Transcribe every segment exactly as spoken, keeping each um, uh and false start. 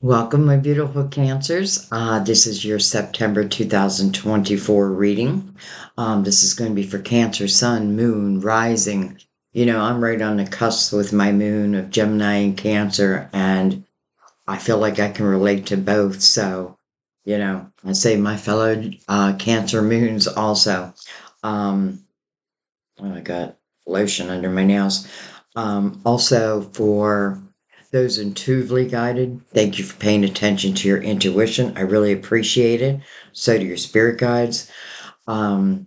Welcome, my beautiful Cancers. Uh, this is your September two thousand twenty-four reading. Um, this is going to be for Cancer, Sun, Moon, Rising. You know, I'm right on the cusp with my Moon of Gemini and Cancer, and I feel like I can relate to both. So, you know, I say my fellow uh, Cancer Moons also. Um, oh, I got lotion under my nails. Um, also for... those intuitively guided, thank you for paying attention to your intuition. I really appreciate it. So do your spirit guides. Um,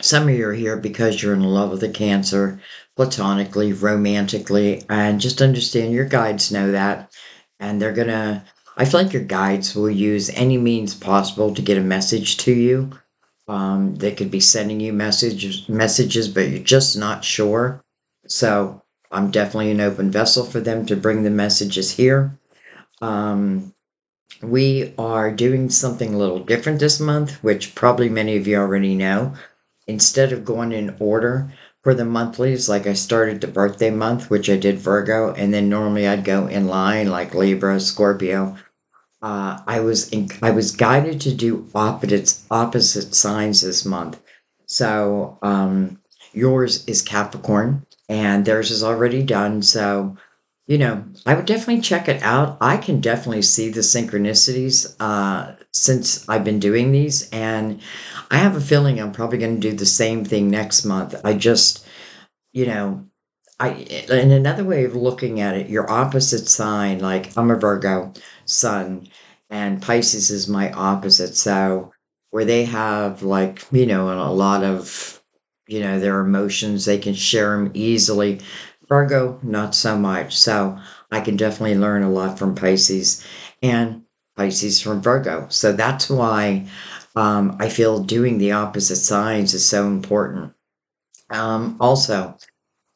some of you are here because you're in love with a Cancer, platonically, romantically, and just understand your guides know that. And they're going to, I feel like your guides will use any means possible to get a message to you. Um, they could be sending you messages, messages, but you're just not sure. So I'm definitely an open vessel for them to bring the messages here. Um, we are doing something a little different this month, which probably many of you already know. Instead of going in order for the monthlies, like I started the birthday month, which I did Virgo, and then normally I'd go in line like Libra, Scorpio. Uh, I was in, I was guided to do opposite, opposite signs this month. So um, yours is Capricorn, and theirs is already done. So, you know, I would definitely check it out. I can definitely see the synchronicities uh, since I've been doing these. And I have a feeling I'm probably going to do the same thing next month. I just, you know, I in another way of looking at it, your opposite sign, like I'm a Virgo Sun, and Pisces is my opposite. So where they have like, you know, a lot of, you know, their emotions, they can share them easily. Virgo, not so much. So I can definitely learn a lot from Pisces and Pisces from Virgo. So that's why um, I feel doing the opposite signs is so important. Um, also,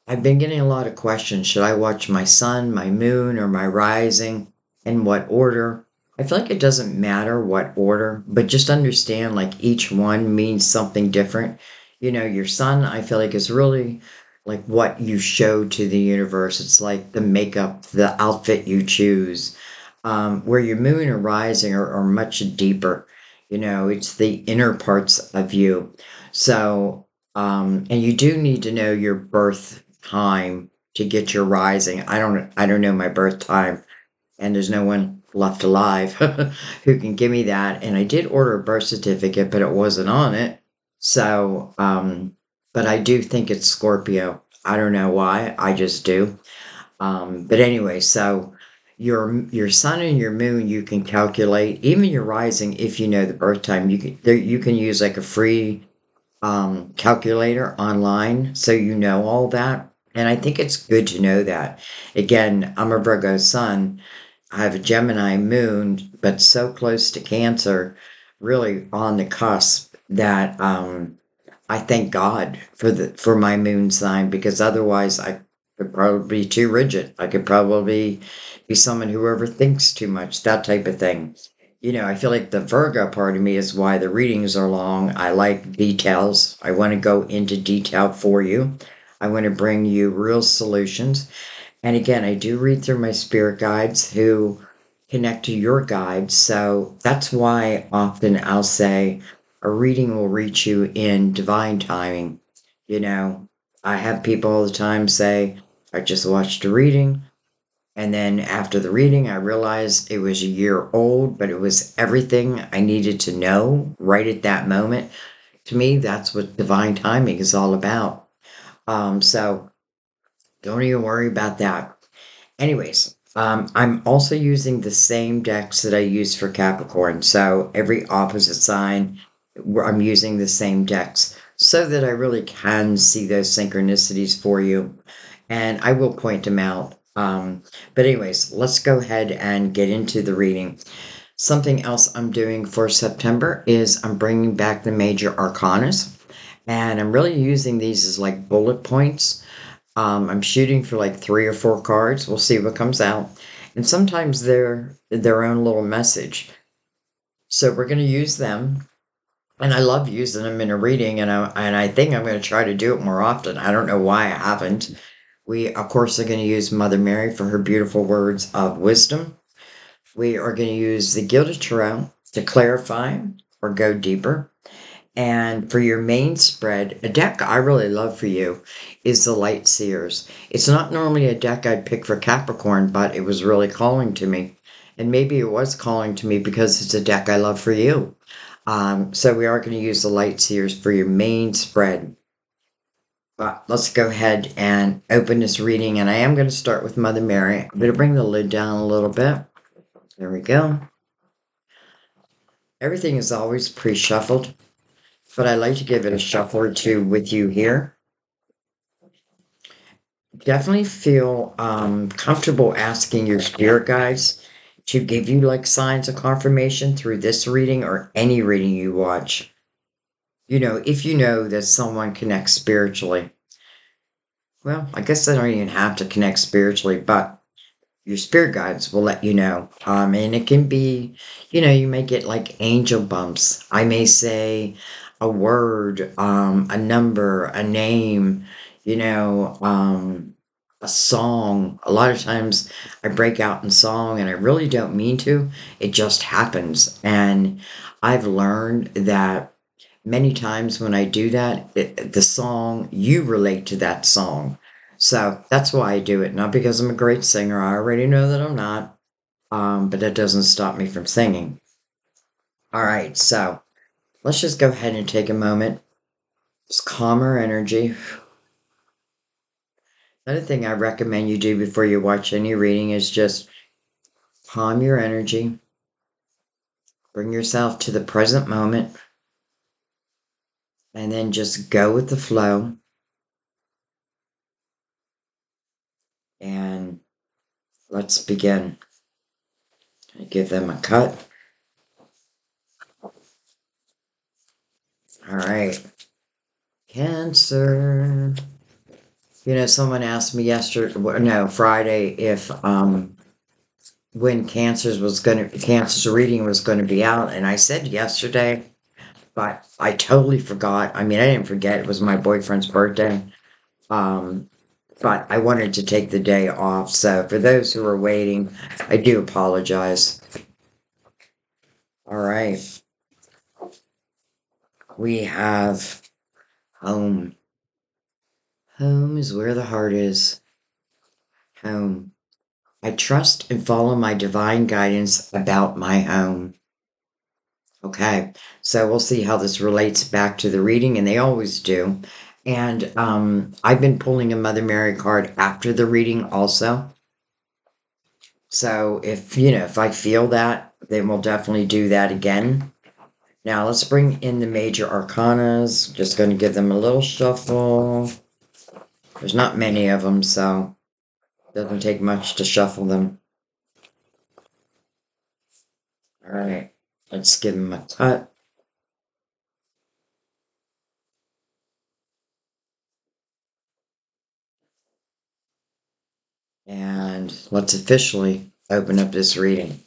I've been getting a lot of questions. Should I watch my Sun, my Moon, or my Rising? In what order? I feel like it doesn't matter what order, but just understand like each one means something different. You know, your Sun, I feel like, is really like what you show to the universe. It's like the makeup, the outfit you choose. Um, where your Moon or Rising are, are much deeper. You know, it's the inner parts of you. So, um, and you do need to know your birth time to get your Rising. I don't, I don't know my birth time, and there's no one left alive who can give me that. And I did order a birth certificate, but it wasn't on it. So, um, but I do think it's Scorpio. I don't know why. I just do. Um, but anyway, so your your Sun and your Moon, you can calculate. Even your Rising, if you know the birth time, you can there, you can use like a free um, calculator online, so you know all that. And I think it's good to know that. Again, I'm a Virgo Sun. I have a Gemini Moon, but so close to Cancer, really on the cusp. That um, I thank God for the for my Moon sign, because otherwise I could probably be too rigid. I could probably be someone who overthinks too much, that type of thing. You know, I feel like the Virgo part of me is why the readings are long. I like details. I want to go into detail for you. I want to bring you real solutions. And again, I do read through my spirit guides who connect to your guides. So that's why often I'll say, a reading will reach you in divine timing. You know, I have people all the time say, I just watched a reading. And then after the reading, I realized it was a year old, but it was everything I needed to know right at that moment. To me, that's what divine timing is all about. Um, so don't even worry about that. Anyways, um, I'm also using the same decks that I used for Capricorn. So every opposite sign, I'm using the same decks so that I really can see those synchronicities for you, and I will point them out. Um, but anyways, let's go ahead and get into the reading. Something else I'm doing for September is I'm bringing back the major arcana, and I'm really using these as like bullet points. Um, I'm shooting for like three or four cards. We'll see what comes out, and sometimes they're their own little message. So we're going to use them. And I love using them in a reading, and I, and I think I'm going to try to do it more often. I don't know why I haven't. We, of course, are going to use Mother Mary for her beautiful words of wisdom. We are going to use the Gilded Tarot to clarify or go deeper. And for your main spread, a deck I really love for you is the Light Seers. It's not normally a deck I'd pick for Capricorn, but it was really calling to me. And maybe it was calling to me because it's a deck I love for you. Um, so we are going to use the Light Seers for your main spread. But let's go ahead and open this reading. And I am going to start with Mother Mary. I'm going to bring the lid down a little bit. There we go. Everything is always pre-shuffled, but I like to give it a shuffle or two with you here. Definitely feel um, comfortable asking your spirit guides to give you like signs of confirmation through this reading or any reading you watch. You know, if you know that someone connects spiritually. Well, I guess they don't even have to connect spiritually, but your spirit guides will let you know. Um, and it can be, you know, you may get like angel bumps. I may say a word, um, a number, a name, you know, um, a song. A lot of times I break out in song and I really don't mean to. It just happens. And I've learned that many times when I do that, it, the song, you relate to that song. So that's why I do it, not because I'm a great singer. I already know that I'm not, um, but that doesn't stop me from singing. All right, so let's just go ahead and take a moment. Just calm our energy. Another thing I recommend you do before you watch any reading is just calm your energy. Bring yourself to the present moment. And then just go with the flow. And let's begin. I give them a cut. All right. Cancer. You know, someone asked me yesterday, no, Friday, if um, when Cancer's was going to, Cancer's reading was going to be out. And I said yesterday, but I totally forgot. I mean, I didn't forget. It was my boyfriend's birthday. Um, But I wanted to take the day off. So for those who are waiting, I do apologize. All right. We have home. Home is where the heart is. Home. I trust and follow my divine guidance about my home. Okay. So we'll see how this relates back to the reading, and they always do. And um, I've been pulling a Mother Mary card after the reading also. So if, you know, if I feel that, then we'll definitely do that again. Now let's bring in the major arcanas. Just going to give them a little shuffle. There's not many of them, so it doesn't take much to shuffle them. All right, let's give them a cut. And let's officially open up this reading.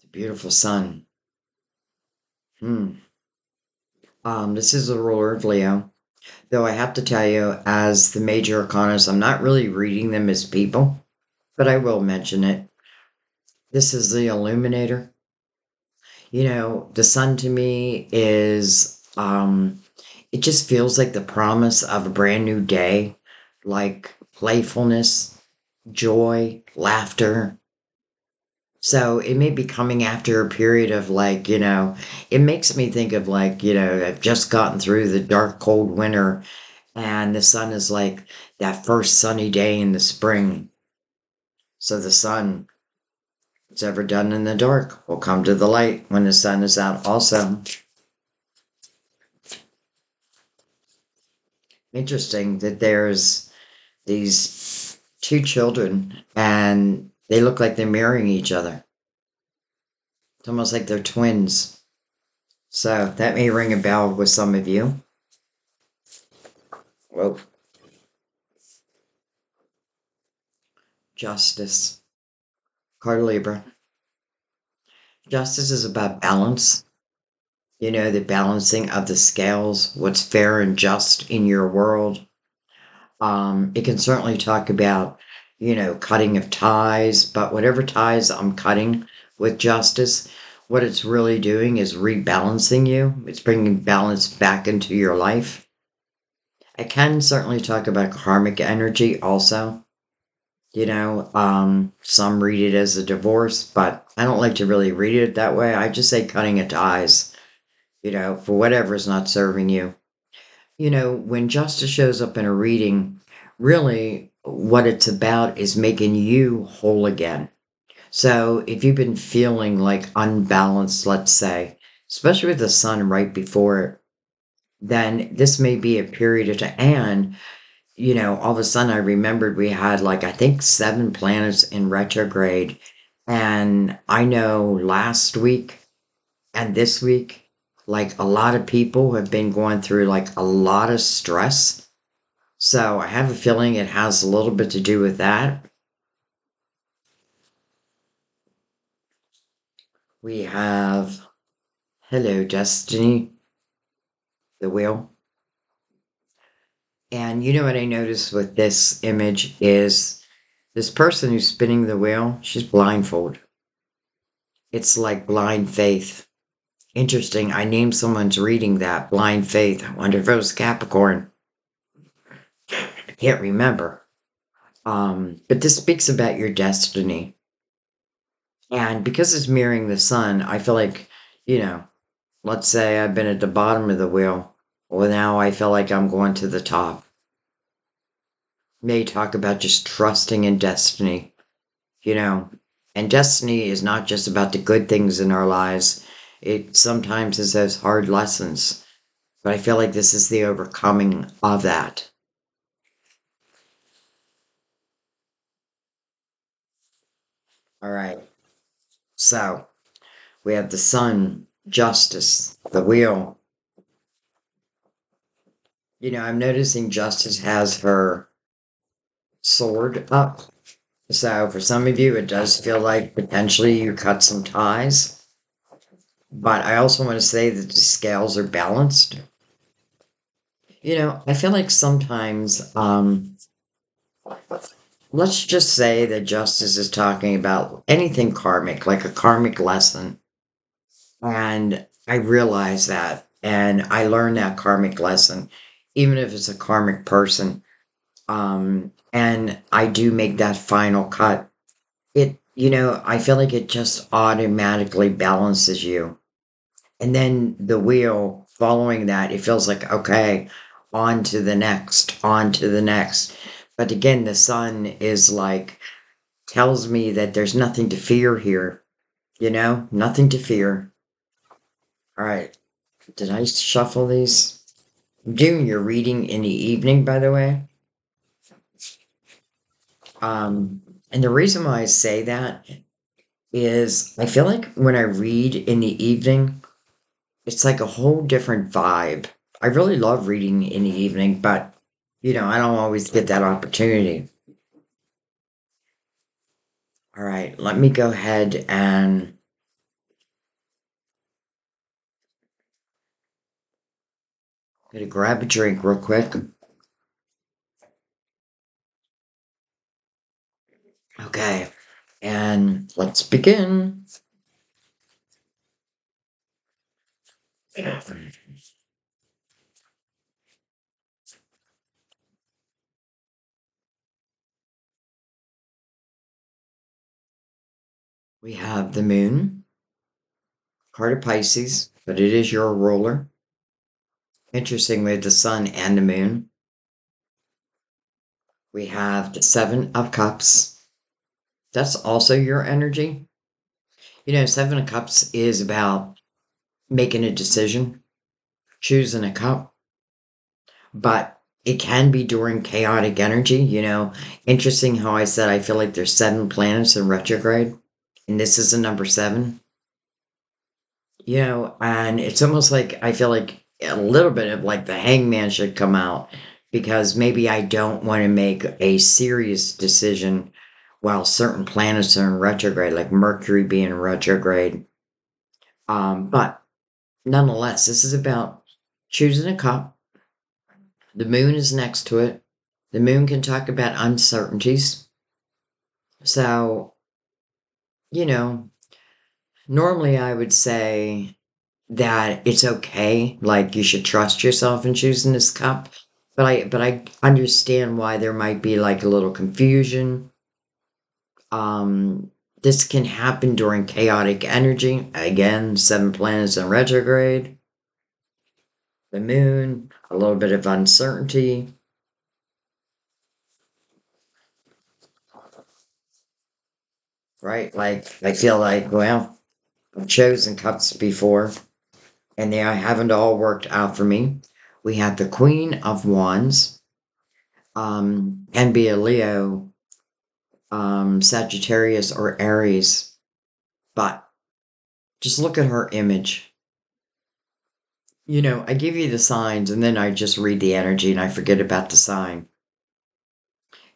The beautiful sun. Hmm. Um, this is the ruler of Leo. Though I have to tell you, as the major arcanas, I'm not really reading them as people, but I will mention it. This is the illuminator. You know, the sun to me is, um, it just feels like the promise of a brand new day, like playfulness, joy, laughter. So it may be coming after a period of like, you know, it makes me think of like, you know, I've just gotten through the dark, cold winter, and the sun is like that first sunny day in the spring. So the sun, it's ever done in the dark will come to the light when the sun is out also. Interesting that there's these two children and they look like they're mirroring each other. It's almost like they're twins. So that may ring a bell with some of you. Whoa. Justice. Card Libra. Justice is about balance. you know, the balancing of the scales, what's fair and just in your world. Um, it can certainly talk about, you know, cutting of ties, but whatever ties I'm cutting with justice, what it's really doing is rebalancing you. It's bringing balance back into your life. I can certainly talk about karmic energy also. You know, um, some read it as a divorce, but I don't like to really read it that way. I just say cutting of ties, you know, for whatever is not serving you. You know, when justice shows up in a reading, really what it's about is making you whole again. So if you've been feeling like unbalanced, let's say, especially with the sun right before it, then this may be a period of time. And, you know, all of a sudden I remembered we had like, I think seven planets in retrograde. And I know last week and this week, like a lot of people have been going through like a lot of stress. So I have a feeling it has a little bit to do with that. We have, hello, Destiny, the wheel. And you know what I noticed with this image is this person who's spinning the wheel, she's blindfolded. It's like blind faith. Interesting. I named someone's reading that, blind faith. I wonder if it was Capricorn. I can't remember. Um, but this speaks about your destiny. And because it's mirroring the sun, I feel like, you know, let's say I've been at the bottom of the wheel. Well, now I feel like I'm going to the top. May talk about just trusting in destiny, you know. And destiny is not just about the good things in our lives. It sometimes is those hard lessons. But I feel like this is the overcoming of that. All right. So, we have the sun, justice, the wheel. You know, I'm noticing justice has her sword up. So, for some of you, it does feel like potentially you cut some ties. But I also want to say that the scales are balanced. You know, I feel like sometimes, um... let's just say that justice is talking about anything karmic, like a karmic lesson. And I realize that. And I learned that karmic lesson, even if it's a karmic person. Um, and I do make that final cut. It, you know, I feel like it just automatically balances you. And then the wheel following that, it feels like, okay, on to the next, on to the next. But again, the sun is like, tells me that there's nothing to fear here. You know, nothing to fear. All right. Did I shuffle these? I'm doing your reading in the evening, by the way. Um, and the reason why I say that is I feel like when I read in the evening, it's like a whole different vibe. I really love reading in the evening, but you know, I don't always get that opportunity. All right, let me go ahead and I'm going to grab a drink real quick. Okay, and let's begin. We have the moon, part of Pisces, but it is your ruler. Interestingly, the sun and the moon. We have the seven of cups. That's also your energy. You know, seven of cups is about making a decision, choosing a cup. But it can be during chaotic energy. You know, interesting how I said I feel like there's seven planets in retrograde. And this is a number seven. You know, and it's almost like I feel like a little bit of like the hangman should come out because maybe I don't want to make a serious decision while certain planets are in retrograde, like Mercury being retrograde. Um, but nonetheless, this is about choosing a cup. The moon is next to it. The moon can talk about uncertainties. So, you know, normally I would say that it's okay. Like, you should trust yourself in choosing this cup. But I, but I understand why there might be like a little confusion. Um, this can happen during chaotic energy. Again, seven planets in retrograde. The moon, a little bit of uncertainty. Right? Like, I feel like, well, I've chosen cups before, and they haven't all worked out for me. We have the Queen of Wands. Um, can be a Leo, um, Sagittarius, or Aries. But just look at her image. You know, I give you the signs, and then I just read the energy, and I forget about the sign.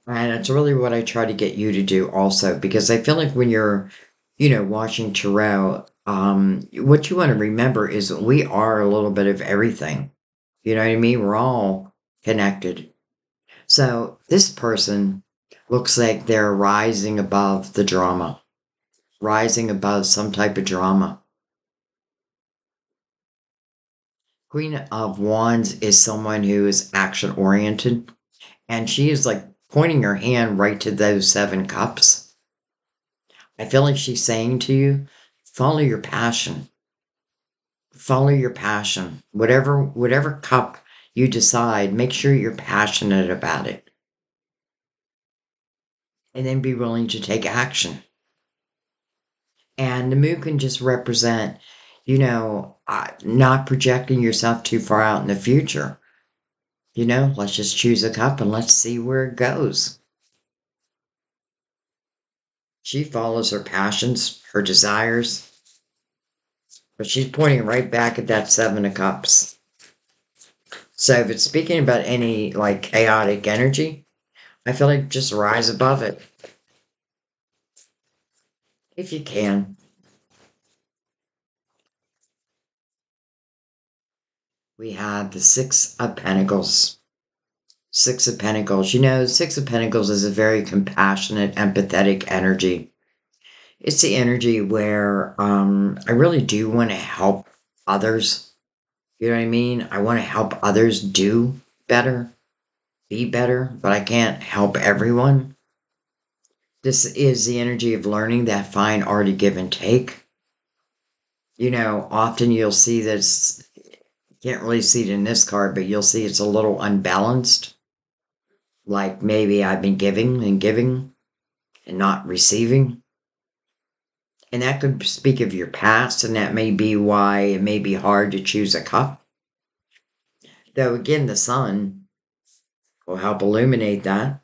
And it's really what I try to get you to do also, because I feel like when you're, you know, watching tarot, um, what you want to remember is that we are a little bit of everything. You know what I mean? We're all connected. So this person looks like they're rising above the drama, rising above some type of drama. Queen of Wands is someone who is action-oriented, and she is like pointing her hand right to those seven cups. I feel like she's saying to you, follow your passion. Follow your passion. Whatever, whatever cup you decide, make sure you're passionate about it. And then be willing to take action. And the moon can just represent, you know, uh, not projecting yourself too far out in the future. You know, let's just choose a cup and let's see where it goes. She follows her passions, her desires. But she's pointing right back at that seven of cups. So if it's speaking about any, like, chaotic energy, I feel like just rise above it. If you can. We have the Six of Pentacles. Six of Pentacles. You know, Six of Pentacles is a very compassionate, empathetic energy. It's the energy where um, I really do want to help others. You know what I mean? I want to help others do better, be better, but I can't help everyone. This is the energy of learning that fine art of give and take. You know, often you'll see this. Can't really see it in this card, but you'll see it's a little unbalanced. Like maybe I've been giving and giving and not receiving. And that could speak of your past, and that may be why it may be hard to choose a cup. Though again, the sun will help illuminate that.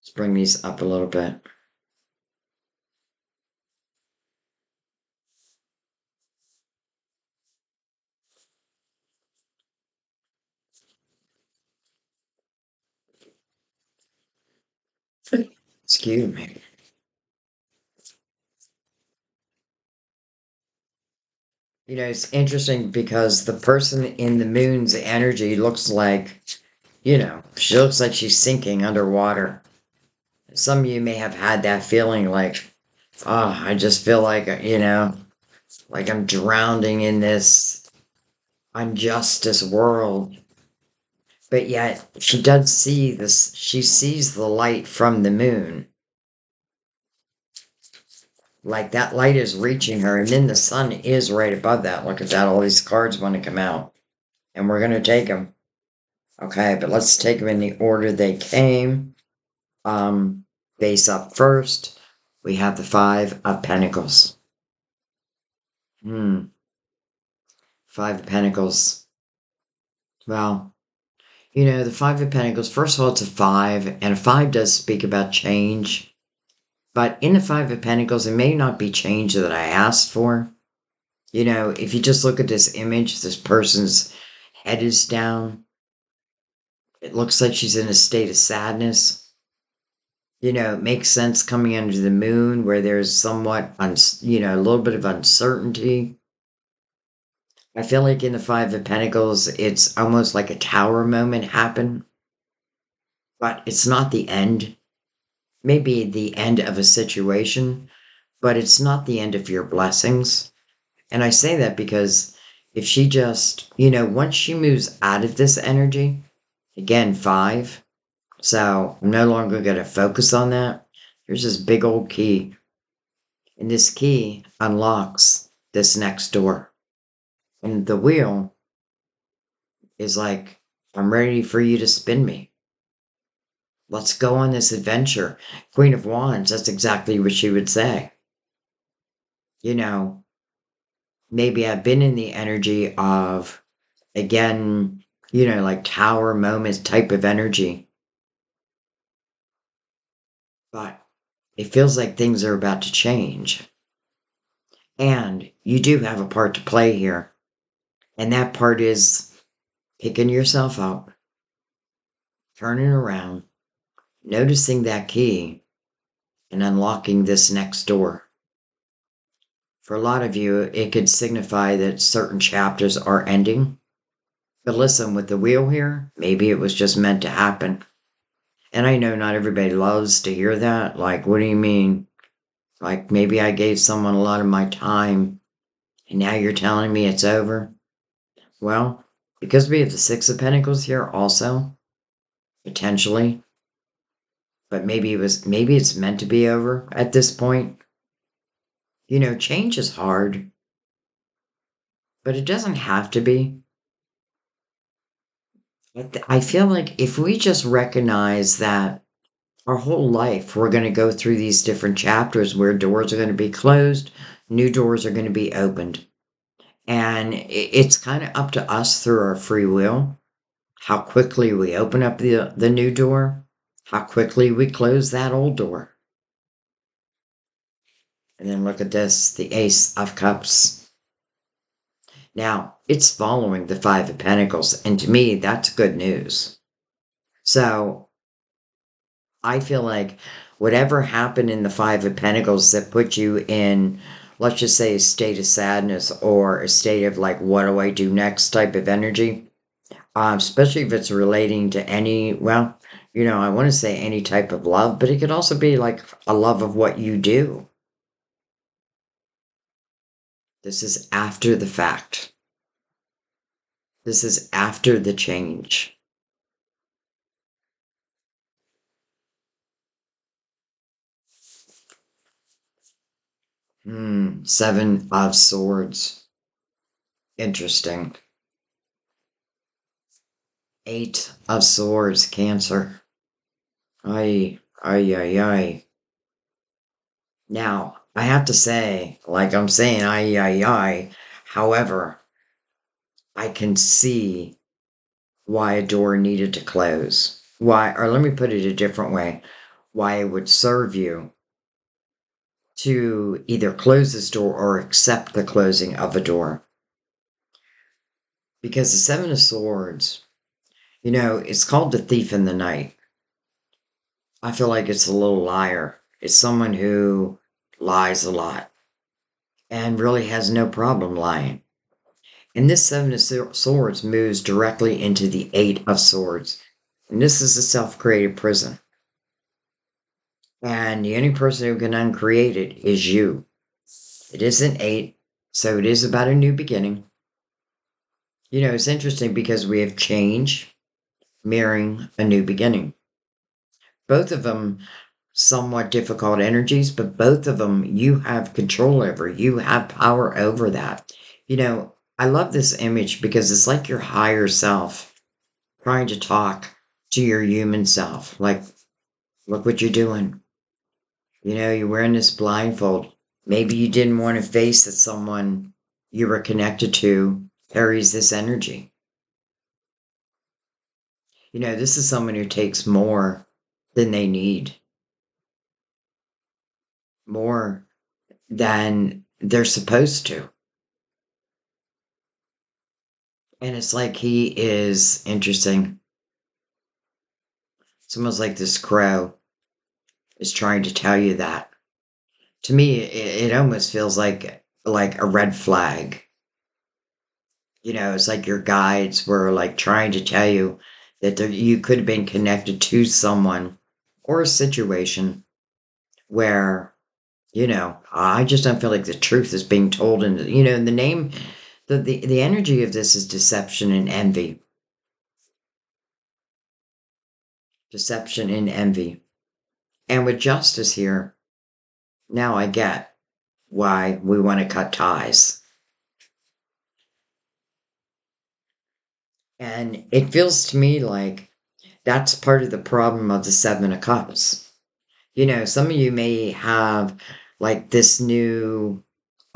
Let's bring these up a little bit. Excuse me. You know, it's interesting because the person in the moon's energy looks like, you know, she looks like she's sinking underwater. Some of you may have had that feeling like, oh, I just feel like, you know, like I'm drowning in this injustice world. But yet, she does see this, she sees the light from the moon. Like, that light is reaching her, and then the sun is right above that. Look at that, all these cards want to come out. And we're going to take them. Okay, but let's take them in the order they came. Um, face up first, we have the Five of Pentacles. Hmm. Five of Pentacles. Well... You know, the Five of Pentacles, first of all, it's a five, and a five does speak about change. But in the Five of Pentacles, it may not be change that I asked for. You know, if you just look at this image, this person's head is down. It looks like she's in a state of sadness. you know, it makes sense coming under the moon where there's somewhat, uns- you know, a little bit of uncertainty. I feel like in the Five of Pentacles, it's almost like a tower moment happened, but it's not the end. Maybe the end of a situation, but it's not the end of your blessings. And I say that because if she just, you know, once she moves out of this energy, again, five. So I'm no longer going to focus on that. There's this big old key. And this key unlocks this next door. And the wheel is like, I'm ready for you to spin me. Let's go on this adventure. Queen of Wands, that's exactly what she would say. You know, maybe I've been in the energy of, again, you know, like tower moments type of energy. But it feels like things are about to change. And you do have a part to play here. And that part is picking yourself up, turning around, noticing that key, and unlocking this next door. For a lot of you, it could signify that certain chapters are ending. But listen, with the wheel here, maybe it was just meant to happen. And I know not everybody loves to hear that. Like, what do you mean? Like, maybe I gave someone a lot of my time, and now you're telling me it's over? Well, because we have the Six of Pentacles here also, potentially. But maybe it was, maybe it's meant to be over at this point. You know, change is hard. But it doesn't have to be. I feel like if we just recognize that our whole life, we're going to go through these different chapters where doors are going to be closed, new doors are going to be opened. And it's kind of up to us through our free will, how quickly we open up the, the new door, how quickly we close that old door. And then look at this, the Ace of Cups. Now, it's following the Five of Pentacles, and to me, that's good news. So, I feel like whatever happened in the Five of Pentacles that put you in, let's just say, a state of sadness or a state of like, what do I do next type of energy, um, especially if it's relating to any, well, you know, I want to say any type of love, but it could also be like a love of what you do. This is after the fact. This is after the change. Hmm, Seven of Swords. Interesting. Eight of Swords, Cancer. Ay, ay, ay, ay. Now, I have to say, like I'm saying, ay, ay, ay. However, I can see why a door needed to close. Why, or let me put it a different way, why it would serve you to either close this door or accept the closing of a door. Because the Seven of Swords, you know, it's called the thief in the night. I feel like it's a little liar. It's someone who lies a lot and really has no problem lying. And this Seven of Swords moves directly into the Eight of Swords. And this is a self-created prison. And the only person who can uncreate it is you. It isn't eight, so it is about a new beginning. You know, it's interesting because we have change mirroring a new beginning. Both of them somewhat difficult energies, but both of them you have control over. You have power over that. You know, I love this image because it's like your higher self trying to talk to your human self. Like, look what you're doing. You know, you're wearing this blindfold. Maybe you didn't want to face that someone you were connected to carries this energy. You know, this is someone who takes more than they need. More than they're supposed to. And it's like he is interesting. It's almost like this crow. is trying to tell you that. To me, it, it almost feels like like a red flag. You know, it's like your guides were like trying to tell you that there, you could have been connected to someone or a situation where, you know, I just don't feel like the truth is being told. And, you know, the name, the, the, the energy of this is deception and envy. Deception and envy. And with justice here, now I get why we want to cut ties. And it feels to me like that's part of the problem of the Seven of Cups. You know, some of you may have like this new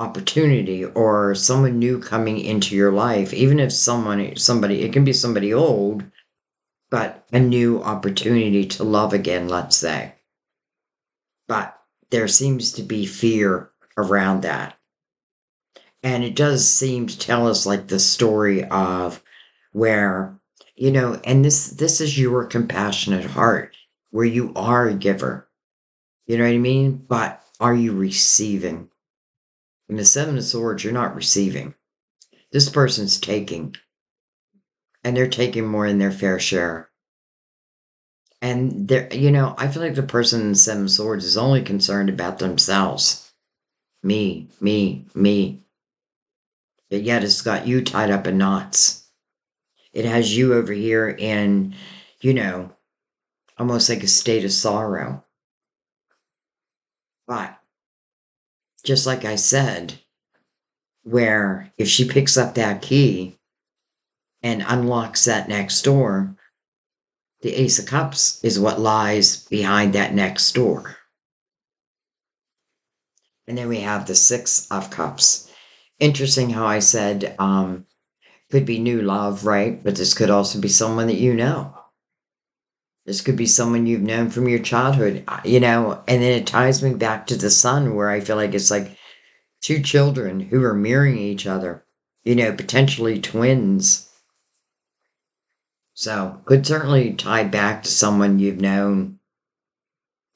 opportunity or someone new coming into your life, even if someone, somebody, it can be somebody old, but a new opportunity to love again, let's say. But there seems to be fear around that. And it does seem to tell us like the story of where, you know, and this this is your compassionate heart, where you are a giver. You know what I mean? But are you receiving? In the Seven of Swords, you're not receiving. This person's taking. And they're taking more than their fair share. And, they're, you know, I feel like the person in the Seven of Swords is only concerned about themselves. Me, me, me. But yet it's got you tied up in knots. It has you over here in, you know, almost like a state of sorrow. But just like I said, where if she picks up that key and unlocks that next door, the Ace of Cups is what lies behind that next door. And then we have the Six of Cups. Interesting how I said, um, could be new love, right? But this could also be someone that you know. This could be someone you've known from your childhood, you know, and then it ties me back to the sun, where I feel like it's like two children who are mirroring each other, you know, potentially twins. So could certainly tie back to someone you've known,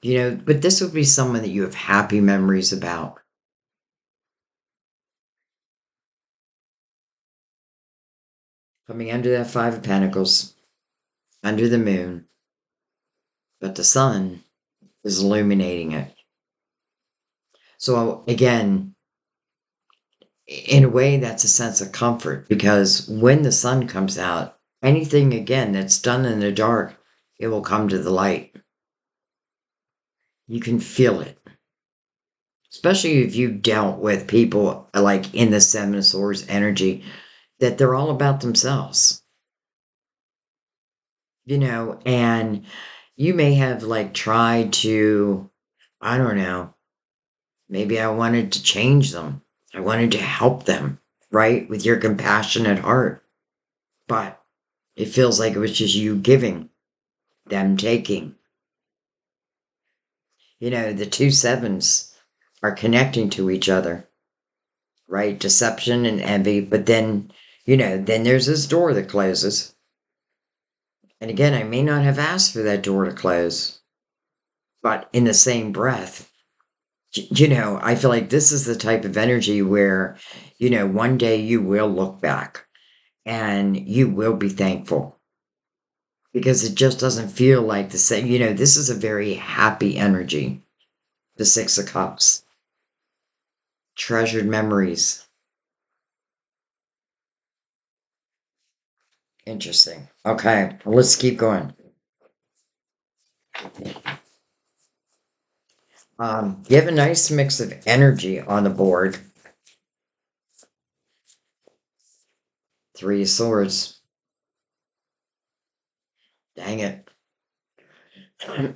you know, but this would be someone that you have happy memories about. Coming under that Five of Pentacles, under the moon, but the sun is illuminating it. So again, in a way, that's a sense of comfort, because when the sun comes out, anything again that's done in the dark, it will come to the light. You can feel it, especially if you dealt with people like in the Seven of Swords energy, that they're all about themselves, you know, and you may have like tried to, I don't know, maybe I wanted to change them. I wanted to help them, right? With your compassionate heart, but it feels like it was just you giving, them taking. You know, the two sevens are connecting to each other, right? Deception and envy, but then, you know, then there's this door that closes. And again, I may not have asked for that door to close. But in the same breath, you know, I feel like this is the type of energy where, you know, one day you will look back and you will be thankful. Because it just doesn't feel like the same, you know, this is a very happy energy. The Six of Cups. Treasured memories. Interesting. Okay, well, let's keep going. Um, you have a nice mix of energy on the board. Three of Swords. Dang it.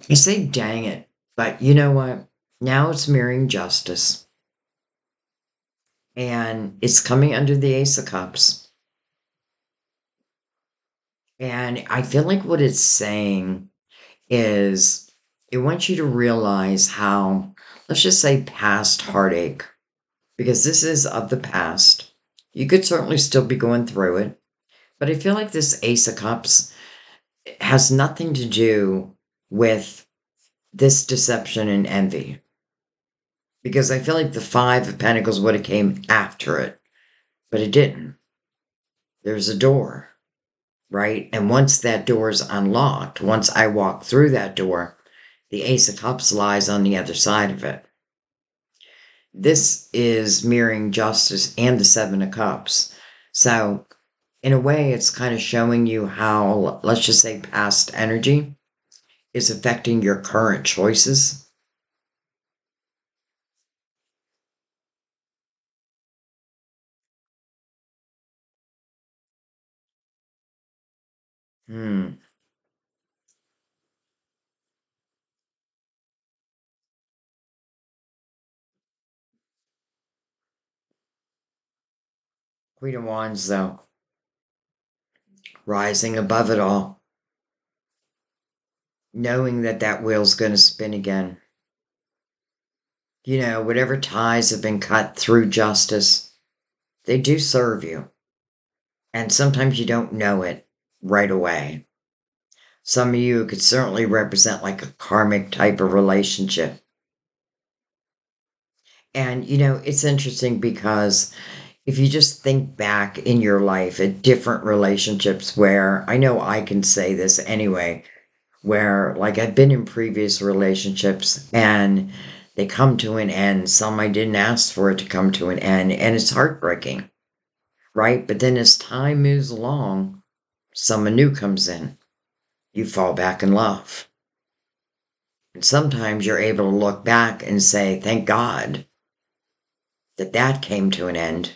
You say dang it, but you know what? Now it's mirroring justice. And it's coming under the Ace of Cups. And I feel like what it's saying is it wants you to realize how, let's just say, past heartache, because this is of the past. You could certainly still be going through it, but I feel like this Ace of Cups has nothing to do with this deception and envy. Because I feel like the Five of Pentacles would have came after it, but it didn't. There's a door, right? And once that door is unlocked, once I walk through that door, the Ace of Cups lies on the other side of it. This is mirroring Justice and the Seven of Cups. So, in a way, it's kind of showing you how, let's just say, past energy is affecting your current choices. Hmm. Queen of Wands, though. Rising above it all. Knowing that that wheel's going to spin again. You know, whatever ties have been cut through justice, they do serve you. And sometimes you don't know it right away. Some of you could certainly represent like a karmic type of relationship. And, you know, it's interesting because if you just think back in your life at different relationships where, I know I can say this anyway, where like I've been in previous relationships and they come to an end. Some I didn't ask for it to come to an end, and it's heartbreaking, right? But then as time moves along, someone new comes in, you fall back in love. And sometimes you're able to look back and say, thank God that that came to an end,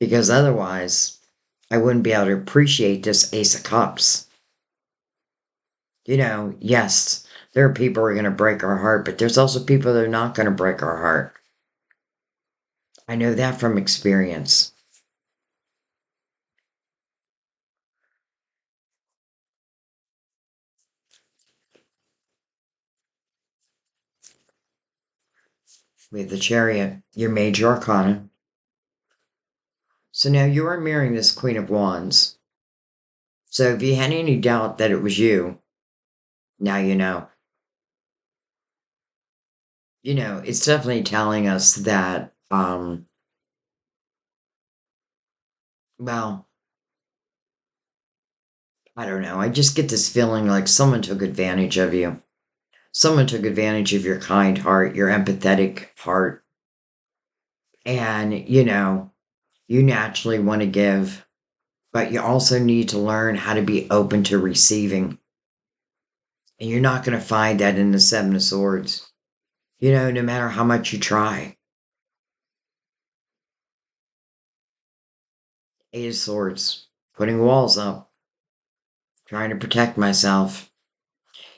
because otherwise I wouldn't be able to appreciate this Ace of Cups. You know, yes, there are people who are going to break our heart, but there's also people that are not going to break our heart. I know that from experience. We have the Chariot, your major arcana. So now you are mirroring this Queen of Wands. So if you had any doubt that it was you, now you know. You know, it's definitely telling us that, um, well, I don't know. I just get this feeling like someone took advantage of you. Someone took advantage of your kind heart, your empathetic heart. And, you know, you naturally want to give, but you also need to learn how to be open to receiving. And you're not going to find that in the Seven of Swords, you know, no matter how much you try. Eight of Swords, putting walls up, trying to protect myself.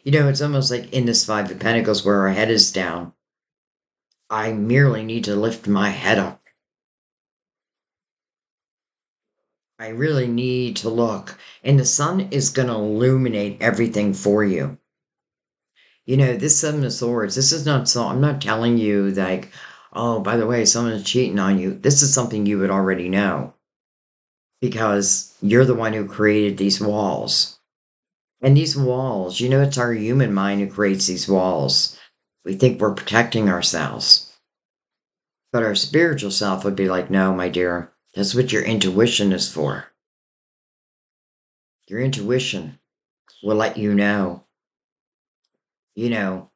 You know, it's almost like in this Five of Pentacles where our head is down. I merely need to lift my head up. I really need to look. And the sun is going to illuminate everything for you. You know, this Seven of Swords, this is not so, I'm not telling you like, oh, by the way, someone's cheating on you. This is something you would already know. Because you're the one who created these walls. And these walls, you know, it's our human mind who creates these walls. We think we're protecting ourselves. But our spiritual self would be like, no, my dear, that's what your intuition is for. Your intuition will let you know. You know,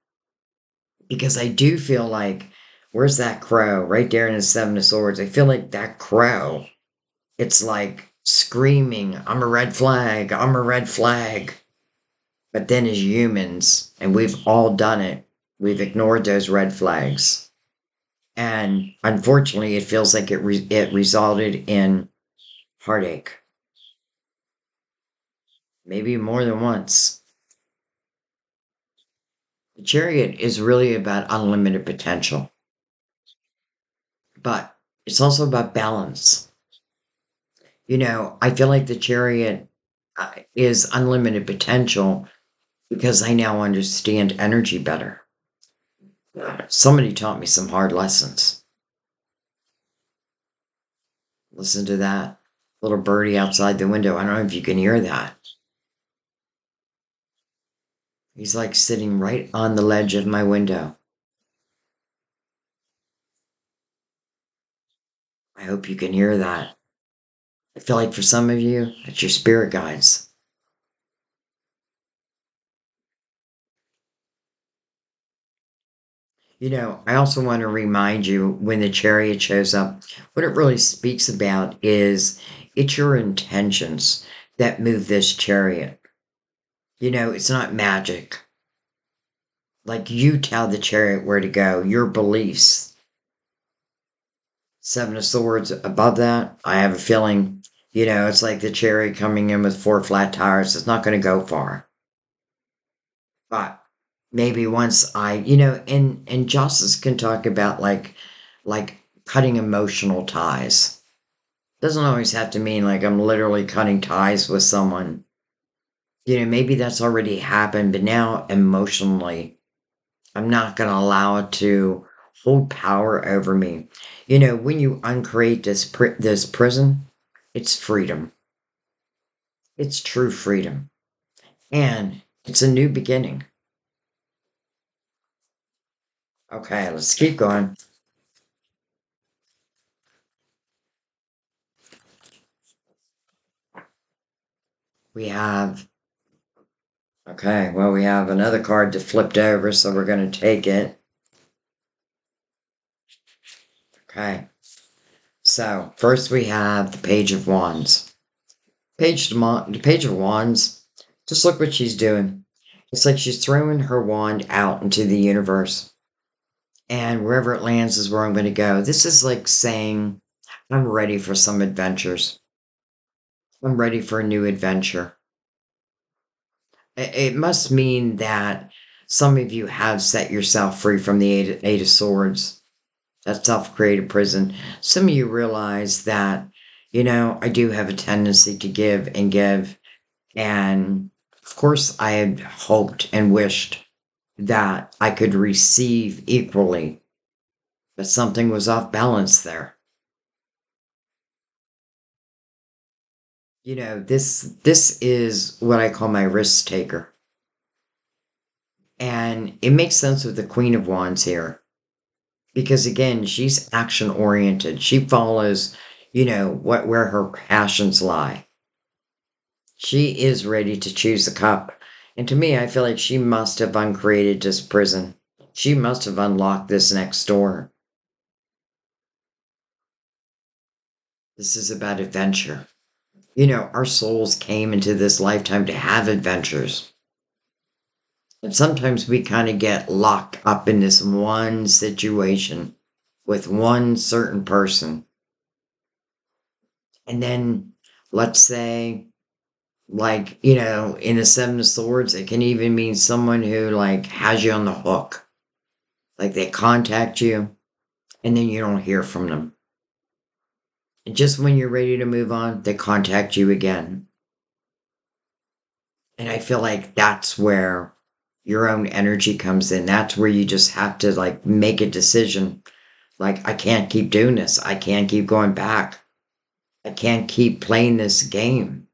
because I do feel like, where's that crow? Right there in the Seven of Swords. I feel like that crow, it's like screaming, I'm a red flag, I'm a red flag. But then as humans, and we've all done it, we've ignored those red flags. And unfortunately, it feels like it, re it resulted in heartache. Maybe more than once. The Chariot is really about unlimited potential. But it's also about balance. You know, I feel like the Chariot is unlimited potential, because I now understand energy better. Somebody taught me some hard lessons. Listen to that little birdie outside the window. I don't know if you can hear that. He's like sitting right on the ledge of my window. I hope you can hear that. I feel like for some of you, it's your spirit guides. You know, I also want to remind you, when the chariot shows up, what it really speaks about is it's your intentions that move this chariot. You know, it's not magic. Like, you tell the chariot where to go, your beliefs. Seven of Swords above that, I have a feeling, you know, it's like the chariot coming in with four flat tires. It's not going to go far. But maybe once I, you know, and, and justice can talk about like, like cutting emotional ties. Doesn't always have to mean like I'm literally cutting ties with someone. You know, maybe that's already happened, but now emotionally, I'm not going to allow it to hold power over me. You know, when you uncreate this, pri this prison, it's freedom. It's true freedom. And it's a new beginning. Okay, let's keep going. We have, okay, well, we have another card that flipped over, so we're going to take it. Okay, so first we have the Page of Wands. Page, the Page of Wands, just look what she's doing. It's like she's throwing her wand out into the universe. And wherever it lands is where I'm going to go. This is like saying, I'm ready for some adventures. I'm ready for a new adventure. It must mean that some of you have set yourself free from the Eight, eight of Swords, that self-created prison. Some of you realize that, you know, I do have a tendency to give and give. And of course, I had hoped and wished that I could receive equally, but something was off balance there. You know, this this is what I call my risk taker, and it makes sense with the Queen of Wands here, because again, she's action oriented. She follows, you know, what where her passions lie. She is ready to choose the cup. And to me, I feel like she must have uncreated this prison. She must have unlocked this next door. This is about adventure. You know, our souls came into this lifetime to have adventures. And sometimes we kind of get locked up in this one situation with one certain person. And then, let's say, like, you know, in the Seven of Swords, it can even mean someone who, like, has you on the hook. Like, they contact you, and then you don't hear from them. And just when you're ready to move on, they contact you again. And I feel like that's where your own energy comes in. That's where you just have to, like, make a decision. Like, I can't keep doing this. I can't keep going back. I can't keep playing this game.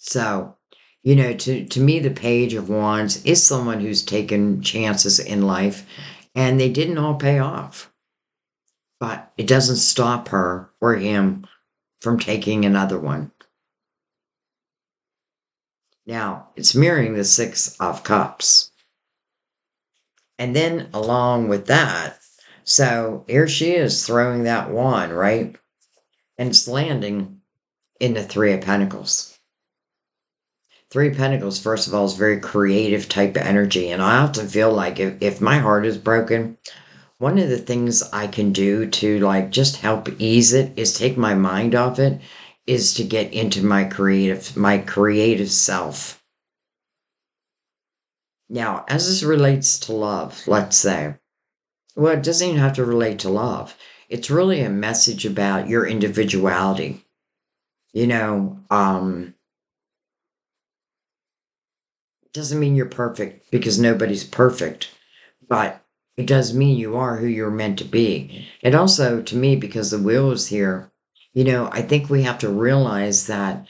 So, you know, to, to me, the Page of Wands is someone who's taken chances in life, and they didn't all pay off. But it doesn't stop her or him from taking another one. Now, it's mirroring the Six of Cups. And then along with that, so here she is throwing that wand, right? And it's landing in the Three of Pentacles. Three of Pentacles, first of all, is very creative type of energy. And I often feel like if, if my heart is broken, one of the things I can do to like just help ease it is take my mind off it, is to get into my creative, my creative self. Now, as this relates to love, let's say, well, it doesn't even have to relate to love. It's really a message about your individuality. You know, um... doesn't mean you're perfect, because nobody's perfect, but it does mean you are who you're meant to be. And also, to me, because the Wheel is here, you know, I think we have to realize that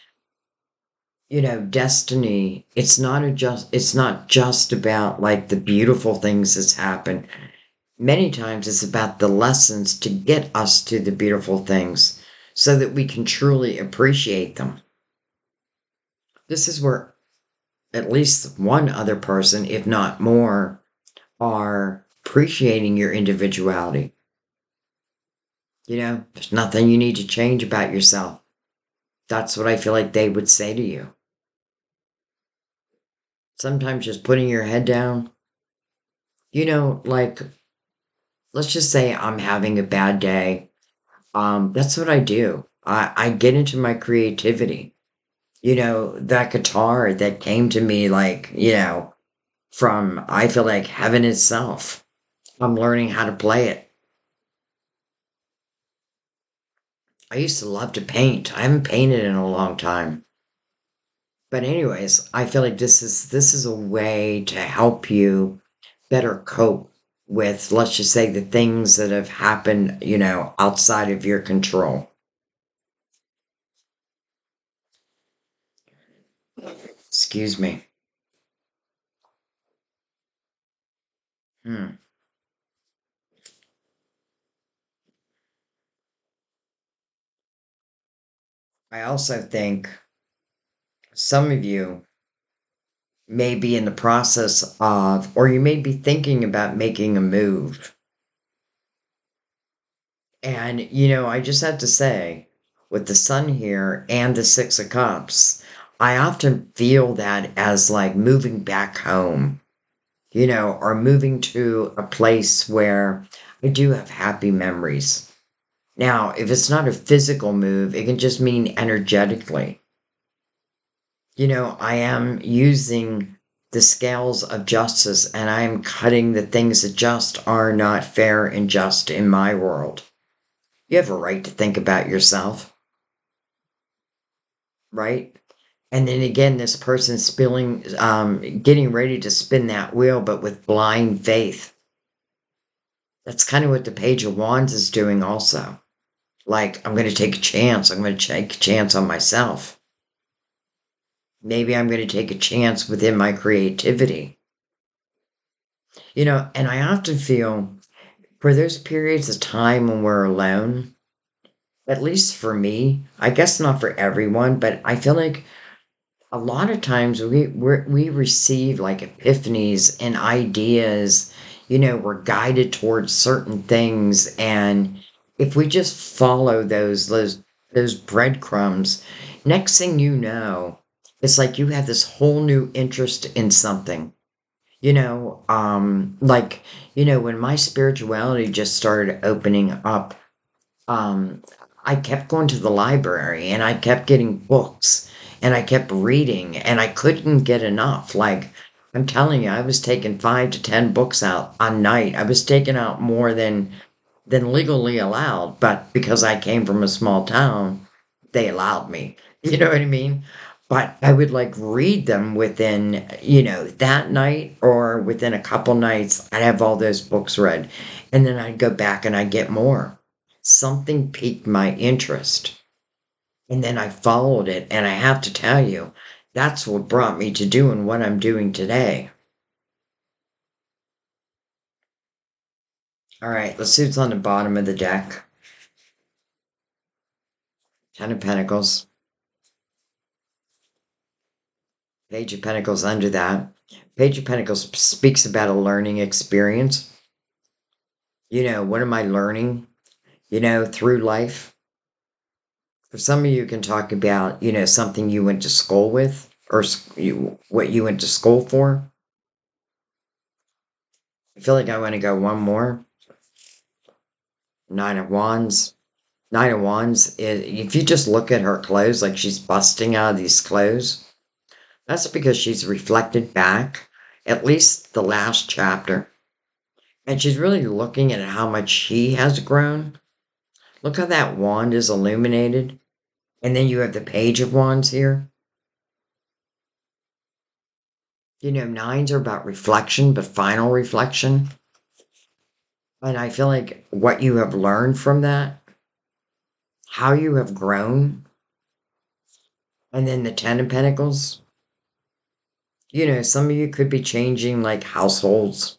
you know, destiny. It's not a just, it's not just about like the beautiful things that's happened. Many times it's about the lessons to get us to the beautiful things so that we can truly appreciate them. This is where at least one other person, if not more, are appreciating your individuality. You know, there's nothing you need to change about yourself. That's what I feel like they would say to you. Sometimes just putting your head down, you know, like, let's just say I'm having a bad day. Um, that's what I do. I, I get into my creativity. You know, that guitar that came to me, like, you know, from, I feel like heaven itself. I'm learning how to play it. I used to love to paint. I haven't painted in a long time. But anyways, I feel like this is this is a way to help you better cope with, let's just say, the things that have happened, you know, outside of your control. Excuse me. Hmm. I also think some of you may be in the process of, or you may be thinking about making a move. And, you know, I just have to say, with the sun here and the Six of Cups, I often feel that as like moving back home, you know, or moving to a place where I do have happy memories. Now, if it's not a physical move, it can just mean energetically. You know, I am using the scales of justice and I am cutting the things that just are not fair and just in my world. You have a right to think about yourself, right? And then again, this person spilling, um, getting ready to spin that wheel, but with blind faith. That's kind of what the Page of Wands is doing also. Like, I'm going to take a chance. I'm going to take a chance on myself. Maybe I'm going to take a chance within my creativity. You know, and I often feel for those periods of time when we're alone, at least for me, I guess not for everyone, but I feel like a lot of times we we're, we receive like epiphanies and ideas. You know, we're guided towards certain things, and if we just follow those those those breadcrumbs, next thing you know, it's like you have this whole new interest in something. You know, um, like, you know, when my spirituality just started opening up, um, I kept going to the library, and I kept getting books, and I kept reading, and I couldn't get enough, like, I'm telling you, I was taking five to ten books out a night. I was taking out more than than legally allowed, but because I came from a small town, they allowed me. You know what I mean? But I would like read them within, you know, that night or within a couple nights. I'd have all those books read, and then I'd go back and I'd get more. Something piqued my interest, and then I followed it. And I have to tell you, that's what brought me to doing what I'm doing today. All right, let's see what's on the bottom of the deck. Ten of Pentacles. Page of Pentacles under that. Page of Pentacles speaks about a learning experience. You know, what am I learning, you know, through life? For some of you, you can talk about, you know, something you went to school with or you, what you went to school for. I feel like I want to go one more. Nine of Wands. Nine of Wands, is, if you just look at her clothes, like she's busting out of these clothes, that's because she's reflected back, at least the last chapter. And she's really looking at how much she has grown. Look how that wand is illuminated. And then you have the Page of Wands here. You know, nines are about reflection, but final reflection. And I feel like what you have learned from that, how you have grown, And then the Ten of Pentacles. You know, some of you could be changing, like, households.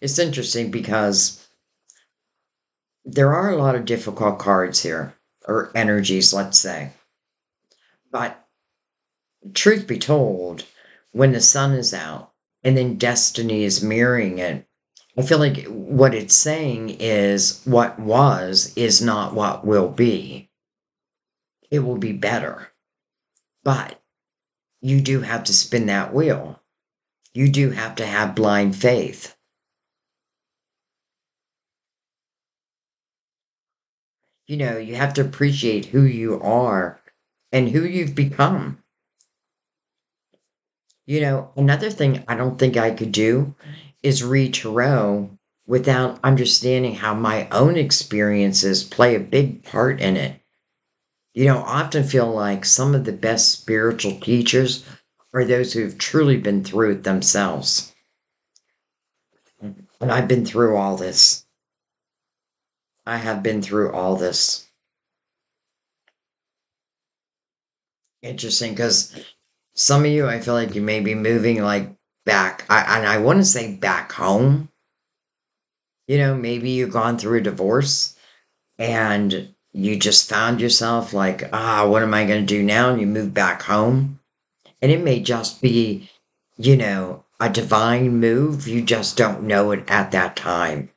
It's interesting because there are a lot of difficult cards here, or energies, let's say. But truth be told, when the sun is out and then destiny is mirroring it, I feel like what it's saying is what was is not what will be. It will be better. But you do have to spin that wheel. You do have to have blind faith. You know, you have to appreciate who you are and who you've become. You know, another thing I don't think I could do is read tarot without understanding how my own experiences play a big part in it. You know, I often feel like some of the best spiritual teachers are those who've truly been through it themselves. And I've been through all this. I have been through all this. Interesting, because some of you, I feel like you may be moving, like, back. I, and I want to say back home. You know, maybe you've gone through a divorce and you just found yourself like, ah, what am I going to do now? And you move back home. And it may just be, you know, a divine move. You just don't know it at that time.